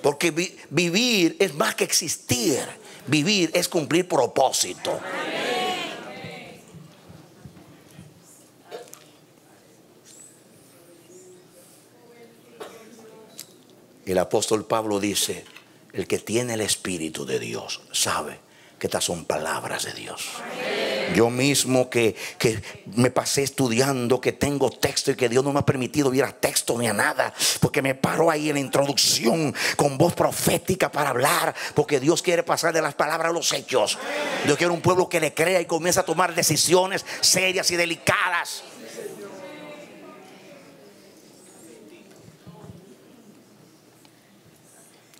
Porque vivir es más que existir. Vivir es cumplir propósito. El apóstol Pablo dice: el que tiene el Espíritu de Dios sabe que estas son palabras de Dios. Yo mismo que me pasé estudiando, que tengo texto y que Dios no me ha permitido ir a texto ni a nada, porque me paró ahí en la introducción con voz profética para hablar, porque Dios quiere pasar de las palabras a los hechos. Dios quiere un pueblo que le crea y comienza a tomar decisiones serias y delicadas.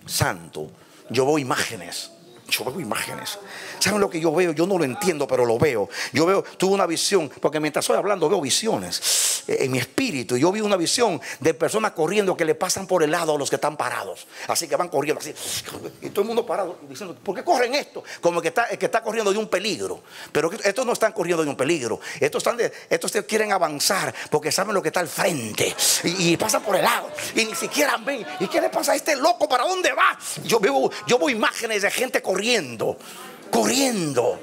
Santo, yo veo imágenes. Yo veo imágenes. ¿Saben lo que yo veo? Yo no lo entiendo, pero lo veo. Yo veo, tuve una visión, porque mientras estoy hablando veo visiones. en mi espíritu. Yo vi una visión de personas corriendo que le pasan por el lado a los que están parados. Así que van corriendo así. Y todo el mundo parado diciendo, ¿por qué corren esto? Como que está corriendo de un peligro. Pero estos no están corriendo de un peligro. Estos quieren avanzar porque saben lo que está al frente. Y pasan por el lado. Y ni siquiera ven. ¿Y qué le pasa a este loco? ¿Para dónde va? Yo veo imágenes de gente corriendo. Corriendo.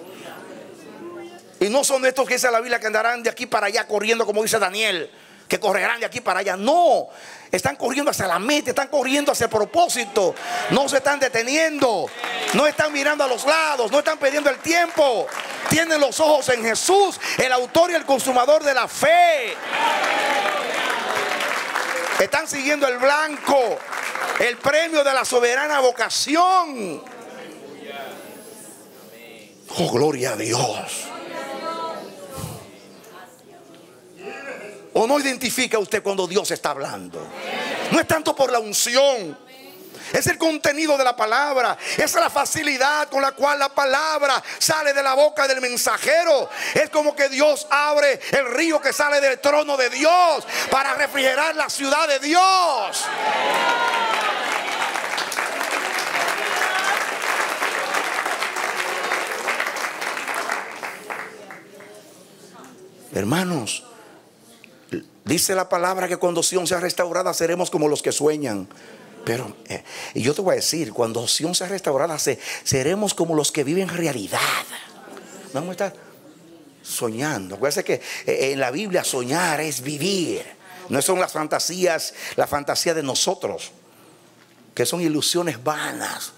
Y no son estos que dice la Biblia que andarán de aquí para allá corriendo, como dice Daniel, que correrán de aquí para allá. No, están corriendo hacia la meta, están corriendo hacia el propósito. No se están deteniendo, no están mirando a los lados, no están perdiendo el tiempo. Tienen los ojos en Jesús, el autor y el consumador de la fe. Están siguiendo el blanco, el premio de la soberana vocación. Oh, gloria a Dios. ¿O no identifica usted cuando Dios está hablando? No es tanto por la unción. Es el contenido de la palabra. Es la facilidad con la cual la palabra sale de la boca del mensajero. Es como que Dios abre el río que sale del trono de Dios para refrigerar la ciudad de Dios. Hermanos, dice la palabra que cuando Sión sea restaurada seremos como los que sueñan. Pero yo te voy a decir, cuando Sión sea restaurada seremos como los que viven realidad. Vamos a estar soñando. Acuérdense que en la Biblia soñar es vivir. No son las fantasías, la fantasía de nosotros, que son ilusiones vanas.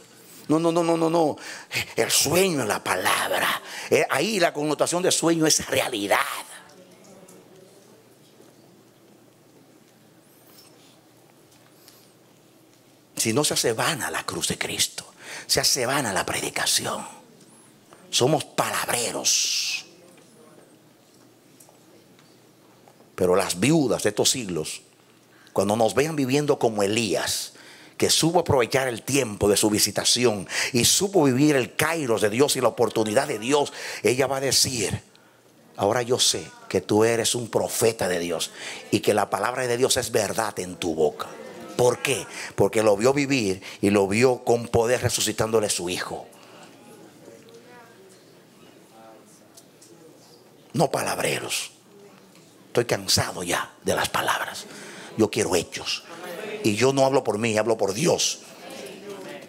No. El sueño es la palabra. Ahí la connotación de sueño es realidad. Si no se hace vana la cruz de Cristo, se hace vana la predicación. Somos palabreros. Pero las viudas de estos siglos, cuando nos vean viviendo como Elías, que supo aprovechar el tiempo de su visitación y supo vivir el kairos de Dios y la oportunidad de Dios, ella va a decir: ahora yo sé que tú eres un profeta de Dios y que la palabra de Dios es verdad en tu boca. ¿Por qué? Porque lo vio vivir y lo vio con poder resucitándole a su hijo. No palabreros. Estoy cansado ya de las palabras. Yo quiero hechos. Y yo no hablo por mí, hablo por Dios.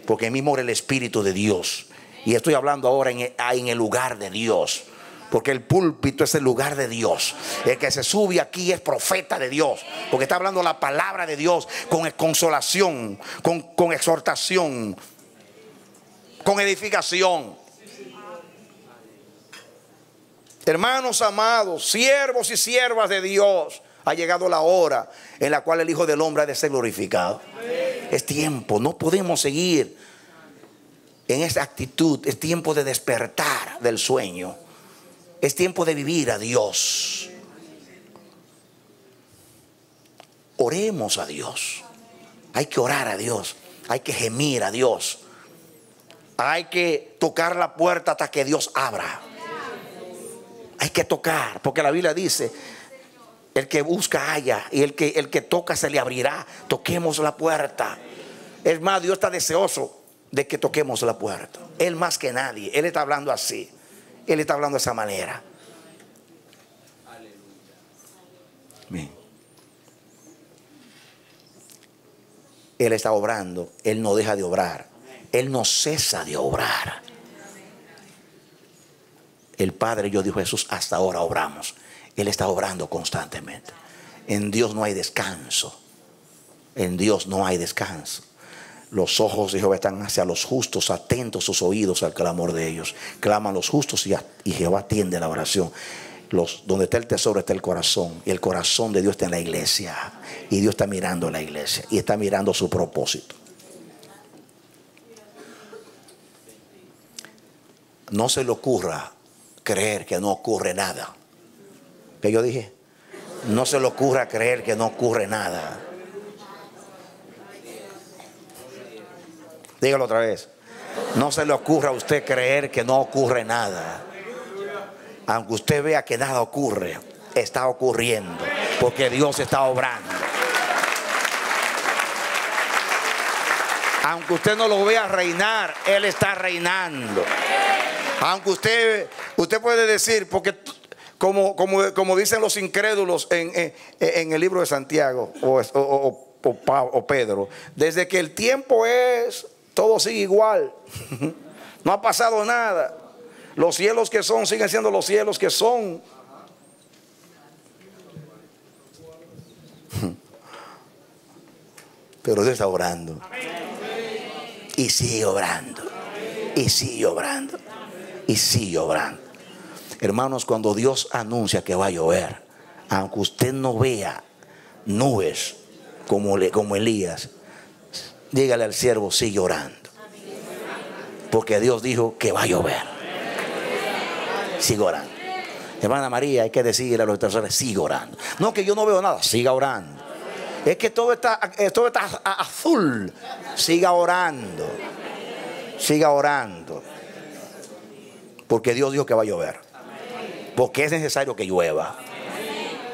Porque en mí mora el Espíritu de Dios. Y estoy hablando ahora en el lugar de Dios. Porque el púlpito es el lugar de Dios. El que se sube aquí es profeta de Dios. Porque está hablando la palabra de Dios con consolación, con exhortación, con edificación. Hermanos amados, siervos y siervas de Dios, ha llegado la hora en la cual el Hijo del Hombre ha de ser glorificado. Es tiempo, no podemos seguir en esa actitud. Es tiempo de despertar del sueño. Es tiempo de vivir a Dios. Oremos a Dios. Hay que orar a Dios. Hay que gemir a Dios. Hay que tocar la puerta hasta que Dios abra. Hay que tocar, porque la Biblia dice: el que busca halla, y el que toca se le abrirá. Toquemos la puerta. Es más, Dios está deseoso de que toquemos la puerta. Él más que nadie. Él está hablando así. Él está hablando de esa manera. Bien. Él está obrando. Él no deja de obrar. Él no cesa de obrar. El Padre, yo dijo Jesús, hasta ahora obramos. Él está obrando constantemente. En Dios no hay descanso. En Dios no hay descanso. Los ojos de Jehová están hacia los justos, atentos sus oídos al clamor de ellos. Claman los justos y Jehová atiende la oración. Donde está el tesoro está el corazón. Y el corazón de Dios está en la iglesia. Y Dios está mirando la iglesia. Y está mirando su propósito. No se le ocurra creer que no ocurre nada. ¿Qué yo dije? No se le ocurra creer que no ocurre nada. Dígalo otra vez. No se le ocurra a usted creer que no ocurre nada. Aunque usted vea que nada ocurre, está ocurriendo. porque Dios está obrando. Aunque usted no lo vea reinar, Él está reinando. Aunque usted puede decir, porque como dicen los incrédulos en el libro de Santiago o Pedro, desde que el tiempo es, todo sigue igual. No ha pasado nada. Los cielos que son siguen siendo los cielos que son. Pero Dios está obrando. Y sigue obrando. Y sigue obrando. Y sigue obrando. Hermanos, cuando Dios anuncia que va a llover, aunque usted no vea nubes como Elías, dígale al siervo, sigue orando. Porque Dios dijo que va a llover. Sigue orando. Hermana María, hay que decirle a los terceros, sigue orando. No, que yo no veo nada, siga orando. Es que todo está azul. Siga orando. Siga orando. Porque Dios dijo que va a llover. Porque es necesario que llueva.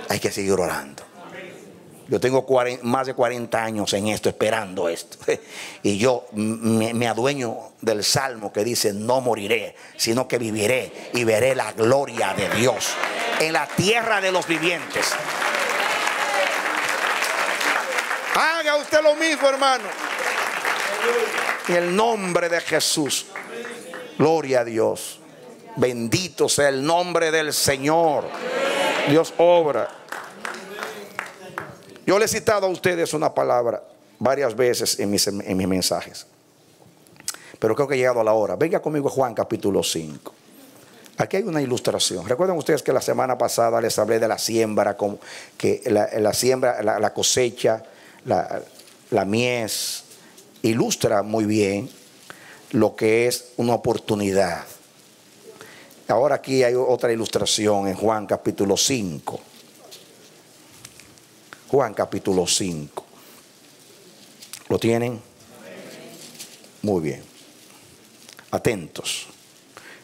Hay que seguir orando. Yo tengo más de 40 años en esto, esperando esto. Y yo me adueño del Salmo que dice, no moriré, sino que viviré y veré la gloria de Dios en la tierra de los vivientes. Haga usted lo mismo, hermano. En el nombre de Jesús. Gloria a Dios. Bendito sea el nombre del Señor. Dios obra. Yo les he citado a ustedes una palabra varias veces en mis mensajes, pero creo que he llegado a la hora. Venga conmigo a Juan capítulo 5. Aquí hay una ilustración. Recuerden ustedes que la semana pasada les hablé de la siembra, que la siembra, la cosecha, la mies ilustra muy bien lo que es una oportunidad. Ahora aquí hay otra ilustración en Juan capítulo 5. Juan capítulo 5. ¿Lo tienen? Muy bien. Atentos.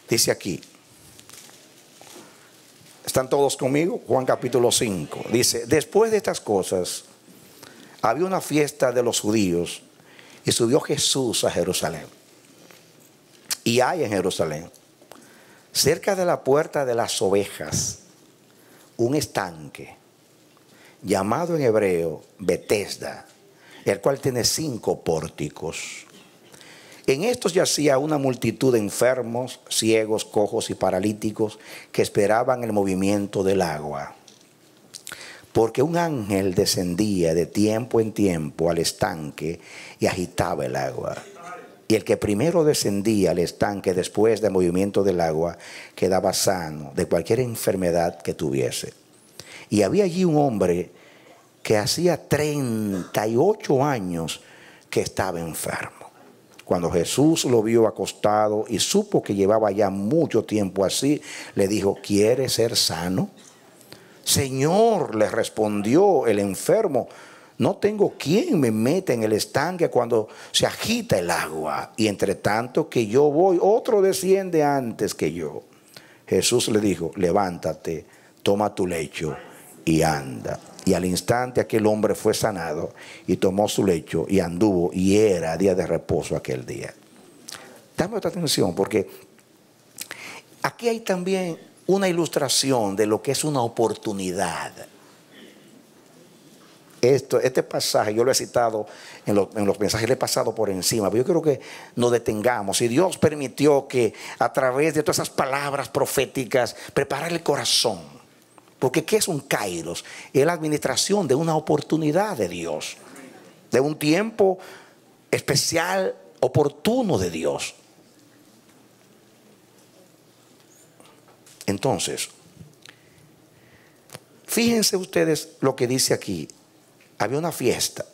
Dice aquí. ¿Están todos conmigo? Juan capítulo 5. Dice, después de estas cosas, había una fiesta de los judíos y subió Jesús a Jerusalén. Y hay en Jerusalén, cerca de la puerta de las ovejas, un estanque llamado en hebreo Bethesda, el cual tiene 5 pórticos. En estos yacía una multitud de enfermos, ciegos, cojos y paralíticos que esperaban el movimiento del agua. Porque un ángel descendía de tiempo en tiempo al estanque y agitaba el agua. Y el que primero descendía al estanque después del movimiento del agua quedaba sano de cualquier enfermedad que tuviese. Y había allí un hombre que hacía 38 años que estaba enfermo. Cuando Jesús lo vio acostado y supo que llevaba ya mucho tiempo así, le dijo, ¿quieres ser sano? Señor, le respondió el enfermo, no tengo quien me meta en el estanque cuando se agita el agua, y entre tanto que yo voy, otro desciende antes que yo. Jesús le dijo, levántate, toma tu lecho y anda. Y al instante aquel hombre fue sanado y tomó su lecho y anduvo, y era día de reposo aquel día. Dame otra atención, porque aquí hay también una ilustración de lo que es una oportunidad. Este pasaje yo lo he citado en los mensajes, le he pasado por encima, pero yo creo que nos detengamos. Y Dios permitió que a través de todas esas palabras proféticas preparar el corazón. Porque ¿qué es un kairos? Es la administración de una oportunidad de Dios, de un tiempo especial, oportuno de Dios. Entonces, fíjense ustedes lo que dice aquí. Había una fiesta.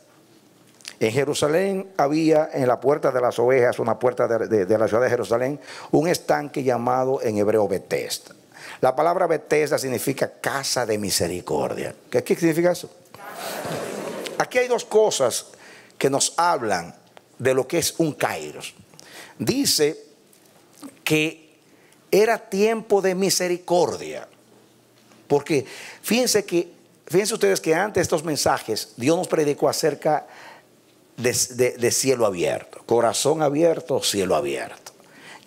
En Jerusalén había en la puerta de las ovejas, una puerta de la ciudad de Jerusalén, un estanque llamado en hebreo Bethesda. La palabra Bethesda significa casa de misericordia. ¿Qué significa eso? Aquí hay dos cosas que nos hablan de lo que es un kairos. Dice que era tiempo de misericordia, porque fíjense que Fíjense ustedes que antes de estos mensajes, Dios nos predicó acerca de cielo abierto, corazón abierto, cielo abierto.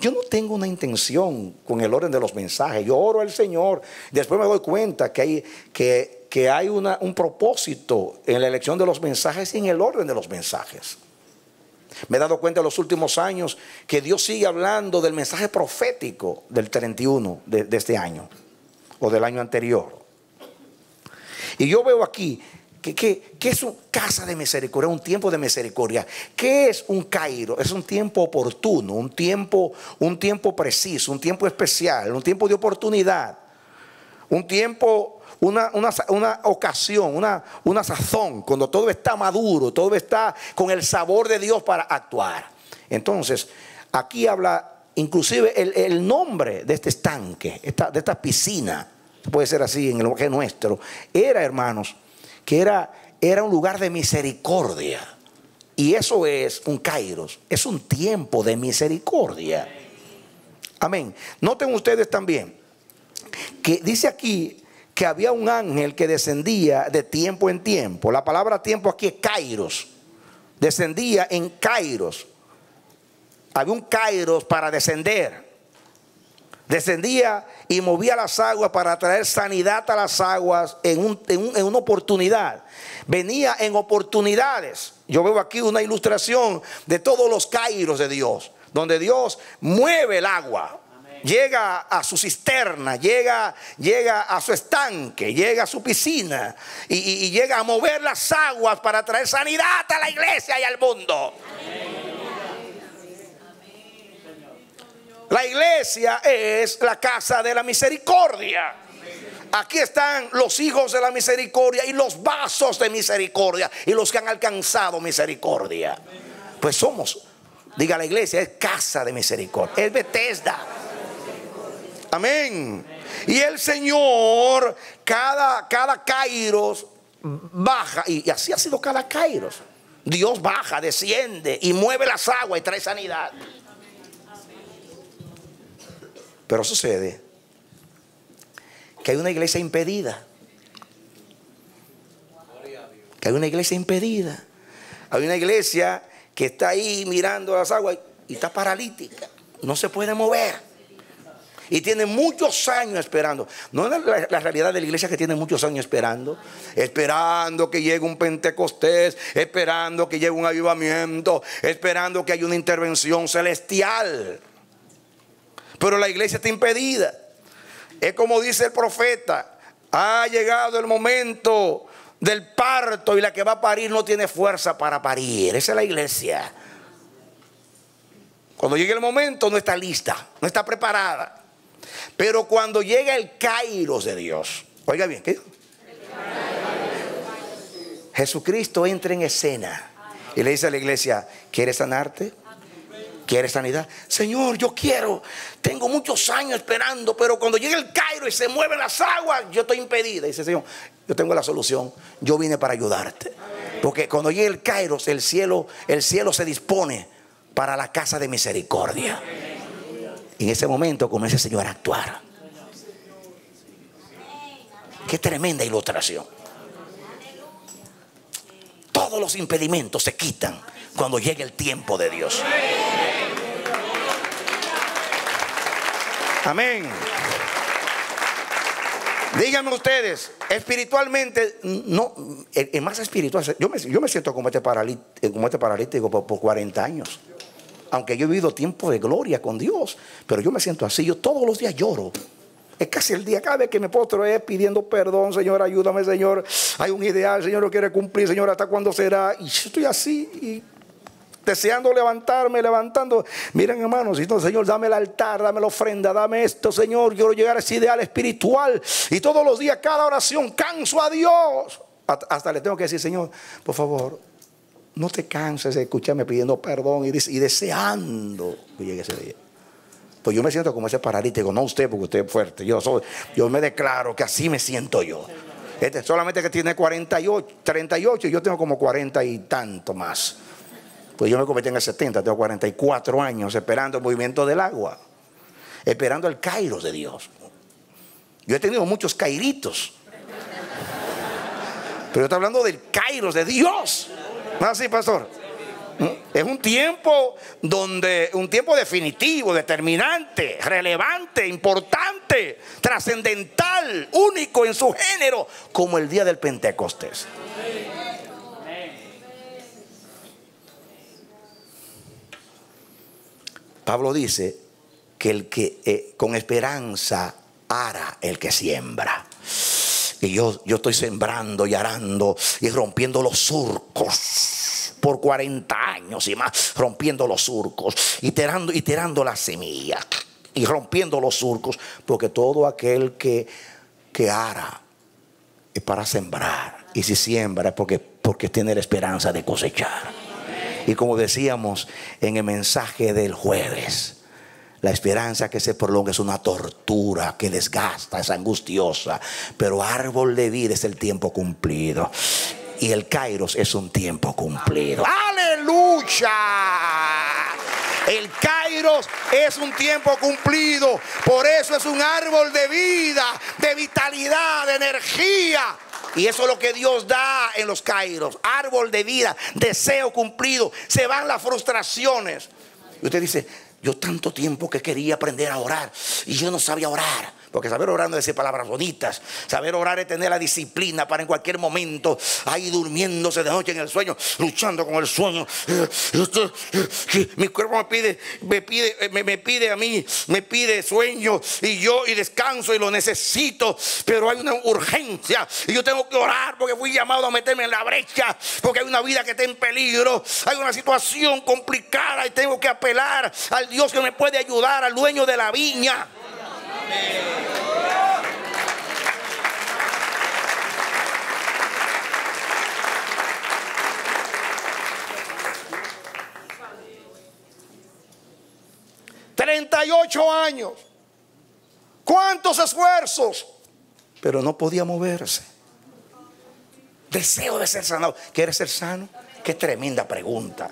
Yo no tengo una intención con el orden de los mensajes. Yo oro al Señor. Después me doy cuenta que hay un propósito en la elección de los mensajes y en el orden de los mensajes. Me he dado cuenta en los últimos años que Dios sigue hablando del mensaje profético del 31 de este año o del año anterior. Y yo veo aquí que es un casa de misericordia, un tiempo de misericordia. ¿Qué es un Cairo? Es un tiempo oportuno, un tiempo preciso, un tiempo especial, un tiempo de oportunidad, un tiempo, una ocasión, una sazón, cuando todo está maduro, todo está con el sabor de Dios para actuar. Entonces, aquí habla inclusive el nombre de este estanque, de esta piscina. Puede ser así en el lenguaje nuestro. Era, hermanos, que era un lugar de misericordia. Y eso es un Kairos. Es un tiempo de misericordia. Amén. Noten ustedes también que dice aquí que había un ángel que descendía de tiempo en tiempo. La palabra tiempo aquí es Kairos. Descendía en Kairos. Había un Kairos para descender. Descendía y movía las aguas para traer sanidad a las aguas en una oportunidad. Venía en oportunidades. Yo veo aquí una ilustración de todos los Kairos de Dios, donde Dios mueve el agua. Amén. Llega a su cisterna, llega a su estanque, llega a su piscina y llega a mover las aguas para traer sanidad a la iglesia y al mundo. Amén. La iglesia es la casa de la misericordia. Aquí están los hijos de la misericordia y los vasos de misericordia y los que han alcanzado misericordia. Pues somos, diga la iglesia, es casa de misericordia, es Bethesda. Amén. Y el Señor, cada Kairos baja, y así ha sido cada Kairos. Dios baja, desciende y mueve las aguas y trae sanidad. Pero sucede que hay una iglesia impedida. Que hay una iglesia impedida. Hay una iglesia que está ahí mirando las aguas y está paralítica. No se puede mover. Y tiene muchos años esperando. No es la realidad de la iglesia que tiene muchos años esperando. Esperando que llegue un Pentecostés. Esperando que llegue un avivamiento. Esperando que haya una intervención celestial. Pero la iglesia está impedida. Es como dice el profeta: ha llegado el momento del parto y la que va a parir no tiene fuerza para parir. Esa es la iglesia. Cuando llegue el momento no está lista, no está preparada. Pero cuando llega el Kairos de Dios, oiga bien, ¿qué? Jesucristo entra en escena y le dice a la iglesia: ¿quieres sanarte? ¿Quieres sanidad? Señor, yo quiero. Tengo muchos años esperando, pero cuando llega el Cairo y se mueven las aguas, yo estoy impedida. Dice: Señor, yo tengo la solución. Yo vine para ayudarte. Porque cuando llegue el Cairo, el cielo se dispone para la casa de misericordia. Y en ese momento comienza el Señor a actuar. Qué tremenda ilustración. Todos los impedimentos se quitan cuando llegue el tiempo de Dios. Amén. Díganme ustedes, espiritualmente, no, es más espiritual. Yo me siento como este paralítico por 40 años. Aunque yo he vivido tiempo de gloria con Dios, pero yo me siento así. Yo todos los días lloro. Es casi el día, cada vez que me postro es pidiendo perdón. Señor, ayúdame, Señor. Hay un ideal, Señor, lo quiere cumplir. Señor, ¿hasta cuándo será? Y yo estoy así y deseando levantando. Miren, hermanos, entonces, Señor, dame el altar, dame la ofrenda, dame esto, Señor. Quiero llegar a ese ideal espiritual. Y todos los días, cada oración, canso a Dios. Hasta le tengo que decir: Señor, por favor, no te canses de escucharme pidiendo perdón y deseando que llegue ese día. Pues yo me siento como ese paralítico. No usted, porque usted es fuerte. Yo me declaro que así me siento yo. Este solamente que tiene 38, y yo tengo como 40 y tanto más. Pues yo me convertí en el 70, tengo 44 años esperando el movimiento del agua, esperando el Kairos de Dios. Yo he tenido muchos Kairitos. Pero está hablando del Kairos de Dios. ¿No es así, pastor? Es un tiempo donde, un tiempo definitivo, determinante, relevante, importante, trascendental, único en su género, como el día del Pentecostés. Pablo dice que el que con esperanza ara el que siembra. Y yo estoy sembrando y arando y rompiendo los surcos por 40 años y más, rompiendo los surcos y tirando la semilla y rompiendo los surcos, porque todo aquel que ara es para sembrar, y si siembra es porque tiene la esperanza de cosechar. Y como decíamos en el mensaje del jueves, la esperanza que se prolonga es una tortura que desgasta, es angustiosa, pero árbol de vida es el tiempo cumplido, y el Kairos es un tiempo cumplido. ¡Aleluya! El Kairos es un tiempo cumplido, por eso es un árbol de vida, de vitalidad, de energía. Y eso es lo que Dios da en los Kairos: árbol de vida, deseo cumplido. Se van las frustraciones. Y usted dice: yo tanto tiempo que quería aprender a orar y yo no sabía orar. Porque saber orar no es decir palabras bonitas. Saber orar es tener la disciplina para en cualquier momento, ahí durmiéndose de noche en el sueño, luchando con el sueño. Mi cuerpo me pide sueño y descanso y lo necesito. Pero hay una urgencia y yo tengo que orar porque fui llamado a meterme en la brecha, porque hay una vida que está en peligro, hay una situación complicada y tengo que apelar al Dios que me puede ayudar, al dueño de la viña. ¡38 años! ¡Cuántos esfuerzos! Pero no podía moverse. Deseo de ser sanado. ¿Quieres ser sano? ¡Qué tremenda pregunta!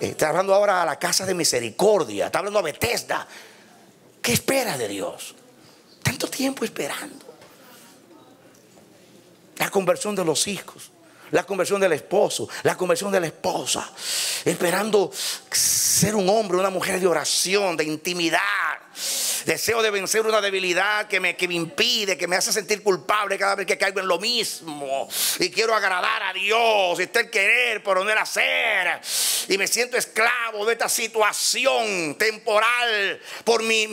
Está hablando ahora a la casa de misericordia. Está hablando a Bethesda. ¿Qué esperas de Dios? Tanto tiempo esperando la conversión de los hijos, la conversión del esposo, la conversión de la esposa, esperando ser un hombre, una mujer de oración, de intimidad, deseo de vencer una debilidad que me impide, que me hace sentir culpable cada vez que caigo en lo mismo, y quiero agradar a Dios, y está el querer pero no el hacer, y me siento esclavo de esta situación temporal por mi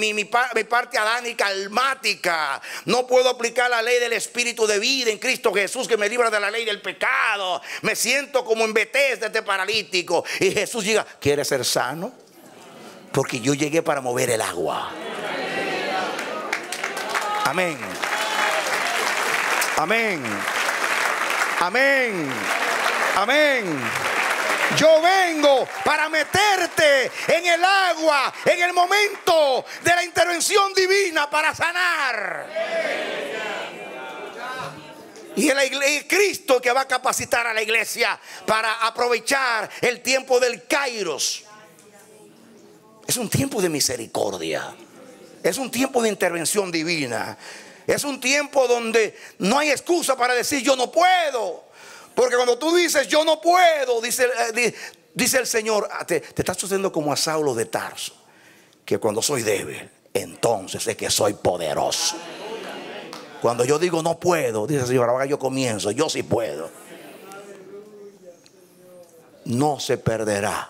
parte adánica, almática. No puedo aplicar la ley del espíritu de vida en Cristo Jesús, que me libra de la ley del pecado. Me siento como en Bethesda, este paralítico, y Jesús diga: ¿quieres ser sano? Porque yo llegué para mover el agua. Amén. Amén. Amén. Amén. Yo vengo para meterte en el agua, en el momento de la intervención divina para sanar. Y el Cristo que va a capacitar a la iglesia para aprovechar el tiempo del Kairos. Es un tiempo de misericordia. Es un tiempo de intervención divina. Es un tiempo donde no hay excusa para decir yo no puedo. Porque cuando tú dices yo no puedo, dice el Señor, te está sucediendo como a Saulo de Tarso, que cuando soy débil, entonces es que soy poderoso. Cuando yo digo no puedo, dice el Señor, ahora yo comienzo, yo sí puedo. No se perderá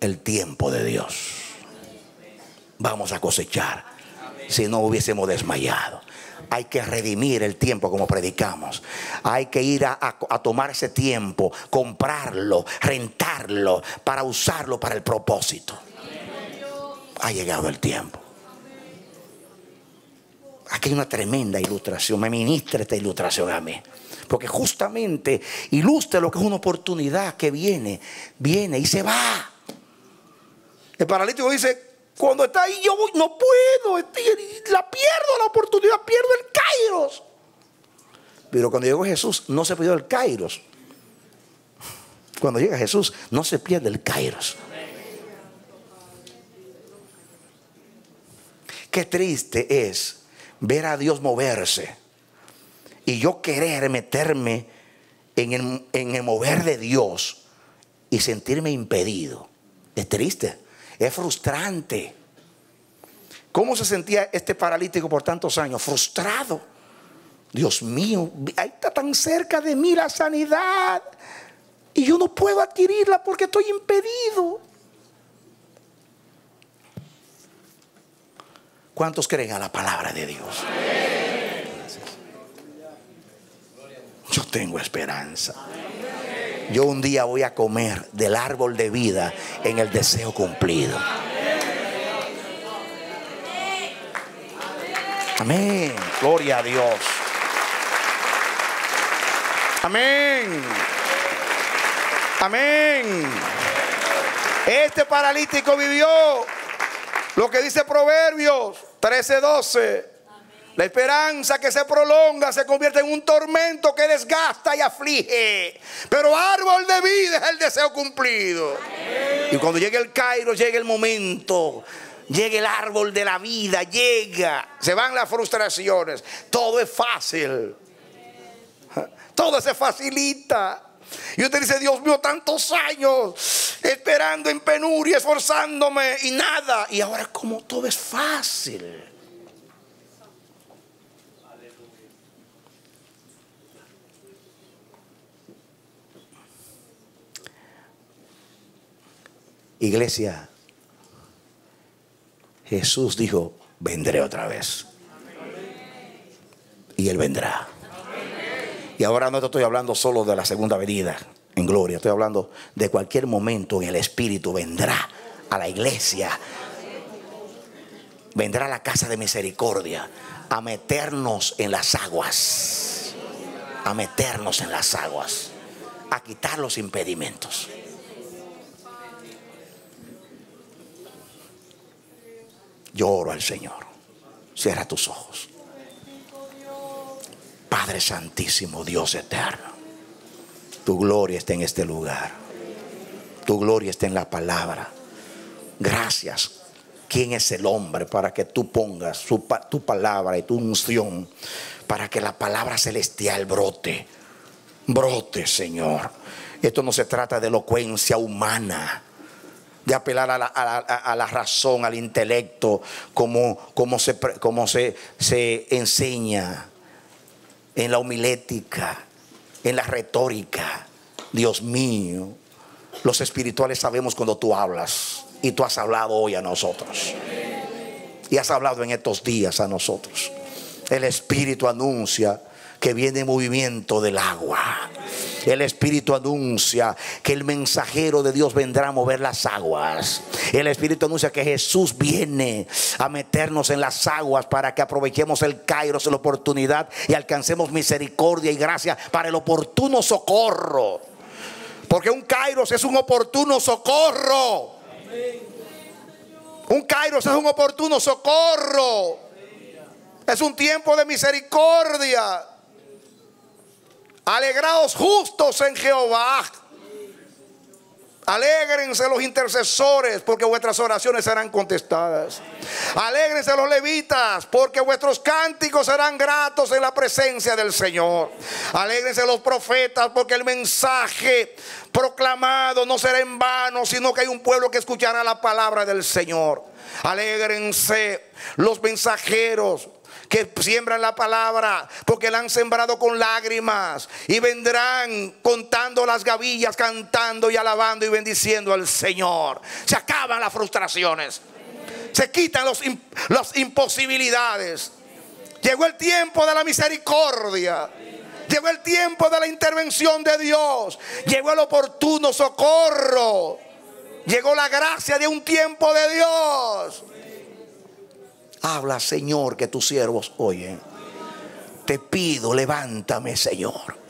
el tiempo de Dios. Vamos a cosechar si no hubiésemos desmayado. Hay que redimir el tiempo, como predicamos. Hay que ir a tomar ese tiempo, comprarlo, rentarlo, para usarlo para el propósito. Ha llegado el tiempo. Aquí hay una tremenda ilustración. Me ministra esta ilustración a mí, porque justamente ilustra lo que es una oportunidad que viene y se va. El paralítico dice: cuando está ahí, yo voy, no puedo, la pierdo, la oportunidad, pierdo el Kairos. Pero cuando llegó Jesús, no se perdió el Kairos. Cuando llega Jesús, no se pierde el Kairos. Qué triste es ver a Dios moverse y yo querer meterme en el mover de Dios y sentirme impedido. Es triste, es frustrante. ¿Cómo se sentía este paralítico por tantos años? Frustrado. Dios mío, ahí está tan cerca de mí la sanidad y yo no puedo adquirirla porque estoy impedido. ¿Cuántos creen a la palabra de Dios? Amén. Yo tengo esperanza. Amén. Yo un día voy a comer del árbol de vida en el deseo cumplido. Amén. Gloria a Dios. Amén. Amén. Este paralítico vivió lo que dice Proverbios 13:12. La esperanza que se prolonga se convierte en un tormento que desgasta y aflige. Pero árbol de vida es el deseo cumplido. Amén. Y cuando llegue el Cairo, llega el momento, llega el árbol de la vida, llega. Se van las frustraciones. Todo es fácil. Todo se facilita. Y usted dice, Dios mío, tantos años esperando en penuria, esforzándome y nada. Y ahora como todo es fácil. Iglesia, Jesús dijo, vendré otra vez. Y Él vendrá. Y ahora no te estoy hablando solo de la segunda venida en gloria. Estoy hablando de cualquier momento en el Espíritu vendrá a la iglesia. Vendrá a la casa de misericordia a meternos en las aguas. A meternos en las aguas. A quitar los impedimentos. Yo oro al Señor. Cierra tus ojos. Padre Santísimo, Dios eterno, tu gloria está en este lugar, tu gloria está en la palabra. Gracias. ¿Quién es el hombre para que tú pongas tu palabra y tu unción para que la palabra celestial brote? Brote, Señor. Esto no se trata de elocuencia humana, de apelar a la razón, al intelecto, como se enseña en la homilética, en la retórica. Dios mío, los espirituales sabemos cuando tú hablas, y tú has hablado hoy a nosotros y has hablado en estos días a nosotros. El Espíritu anuncia que viene movimiento del agua. El Espíritu anuncia que el mensajero de Dios vendrá a mover las aguas. El Espíritu anuncia que Jesús viene a meternos en las aguas para que aprovechemos el Kairos, la oportunidad, y alcancemos misericordia y gracia para el oportuno socorro. Porque un Kairos es un oportuno socorro. Un Kairos es un oportuno socorro. Es un tiempo de misericordia. Alegraos justos en Jehová. Alégrense los intercesores, porque vuestras oraciones serán contestadas. Alégrense los levitas, porque vuestros cánticos serán gratos en la presencia del Señor. Alégrense los profetas, porque el mensaje proclamado no será en vano, sino que hay un pueblo que escuchará la palabra del Señor. Alégrense los mensajeros que siembran la palabra, porque la han sembrado con lágrimas, y vendrán contando las gavillas, cantando y alabando y bendiciendo al Señor. Se acaban las frustraciones, se quitan las imposibilidades. Llegó el tiempo de la misericordia, llegó el tiempo de la intervención de Dios, llegó el oportuno socorro, llegó la gracia de un tiempo de Dios. Habla, Señor, que tus siervos oyen. Te pido, levántame, Señor.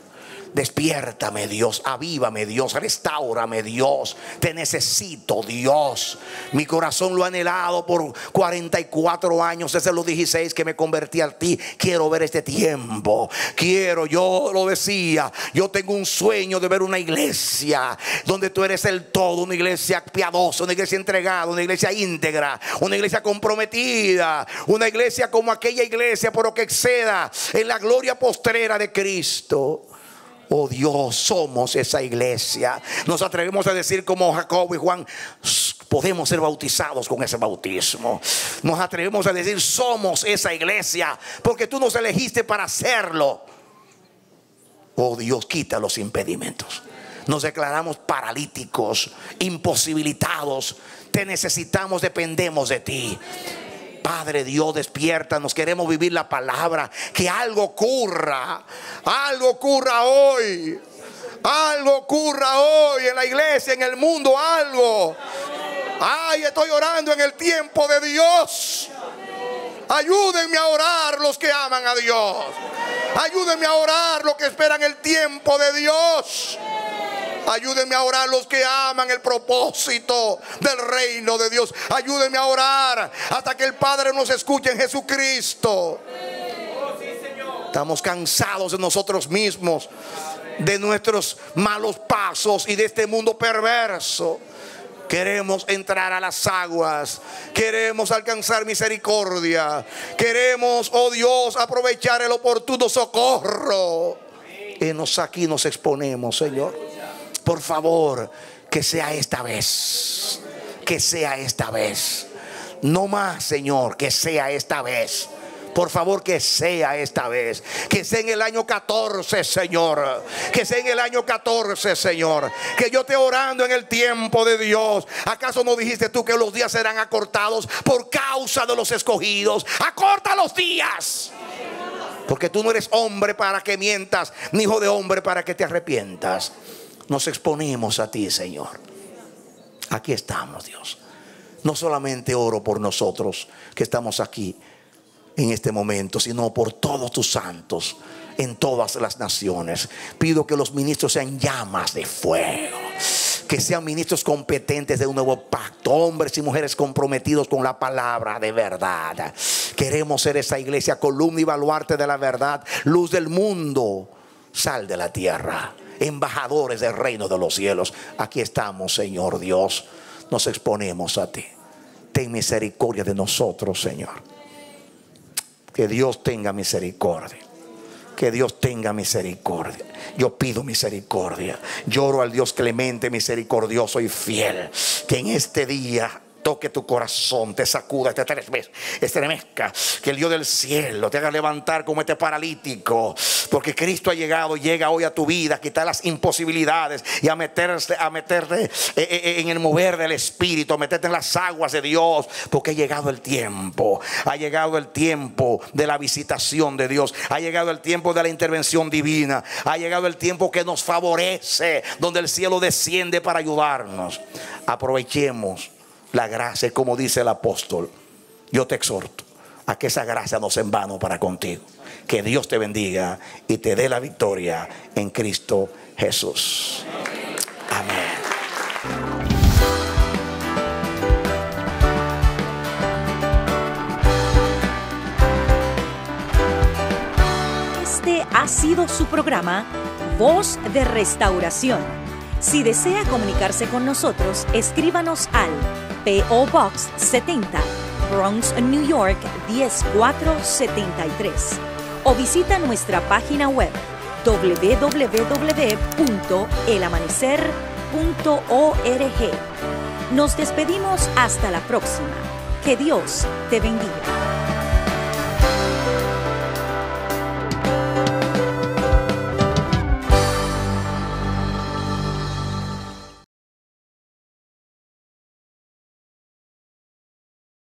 Despiértame, Dios. Avívame, Dios. Restáurame, Dios. Te necesito, Dios. Mi corazón lo ha anhelado por 44 años. Desde los 16 que me convertí a ti. Quiero ver este tiempo. Quiero, yo lo decía, yo tengo un sueño de ver una iglesia donde tú eres el todo. Una iglesia piadosa, una iglesia entregada, una iglesia íntegra, una iglesia comprometida, una iglesia como aquella iglesia, pero que exceda en la gloria postrera de Cristo. Oh Dios, somos esa iglesia. Nos atrevemos a decir como Jacob y Juan, podemos ser bautizados con ese bautismo. Nos atrevemos a decir, somos esa iglesia, porque tú nos elegiste para hacerlo. Oh Dios, quita los impedimentos. Nos declaramos paralíticos, imposibilitados. Te necesitamos, dependemos de ti. Padre Dios, despierta, nos queremos vivir la palabra. Que algo ocurra hoy. Algo ocurra hoy en la iglesia, en el mundo, algo. Ay, estoy orando en el tiempo de Dios. Ayúdenme a orar los que aman a Dios. Ayúdenme a orar los que esperan el tiempo de Dios. Ayúdenme a orar los que aman el propósito del reino de Dios. Ayúdenme a orar hasta que el Padre nos escuche en Jesucristo. Estamos cansados de nosotros mismos, de nuestros malos pasos y de este mundo perverso. Queremos entrar a las aguas. Queremos alcanzar misericordia. Queremos, oh Dios, aprovechar el oportuno socorro. Henos aquí, nos exponemos, Señor. Por favor, que sea esta vez. Que sea esta vez. No más, Señor, que sea esta vez. Por favor, que sea esta vez. Que sea en el año 14, Señor. Que sea en el año 14, Señor. Que yo esté orando en el tiempo de Dios. ¿Acaso no dijiste tú que los días serán acortados por causa de los escogidos? ¡Acorta los días! Porque tú no eres hombre para que mientas, ni hijo de hombre para que te arrepientas. Nos exponemos a ti, Señor. Aquí estamos, Dios. No solamente oro por nosotros que estamos aquí en este momento, sino por todos tus santos en todas las naciones. Pido que los ministros sean llamas de fuego, que sean ministros competentes de un nuevo pacto, hombres y mujeres comprometidos con la palabra de verdad. Queremos ser esa iglesia, columna y baluarte de la verdad, luz del mundo, sal de la tierra, embajadores del reino de los cielos. Aquí estamos, Señor Dios. Nos exponemos a ti. Ten misericordia de nosotros, Señor. Que Dios tenga misericordia. Que Dios tenga misericordia. Yo pido misericordia. Lloro al Dios clemente, misericordioso y fiel. Que en este día toque tu corazón, te sacuda, te estremezca. Que el Dios del cielo te haga levantar como este paralítico. Porque Cristo ha llegado, llega hoy a tu vida, a quitar las imposibilidades y a meterte en el mover del Espíritu, a meterte en las aguas de Dios. Porque ha llegado el tiempo. Ha llegado el tiempo de la visitación de Dios. Ha llegado el tiempo de la intervención divina. Ha llegado el tiempo que nos favorece, donde el cielo desciende para ayudarnos. Aprovechemos la gracia, como dice el apóstol. Yo te exhorto a que esa gracia no sea en vano para contigo. Que Dios te bendiga y te dé la victoria en Cristo Jesús. Amén. Este ha sido su programa Voz de Restauración. Si desea comunicarse con nosotros, escríbanos al P.O. Box 70, Bronx, New York 10473. O visita nuestra página web www.elamanecer.org. Nos despedimos hasta la próxima. Que Dios te bendiga.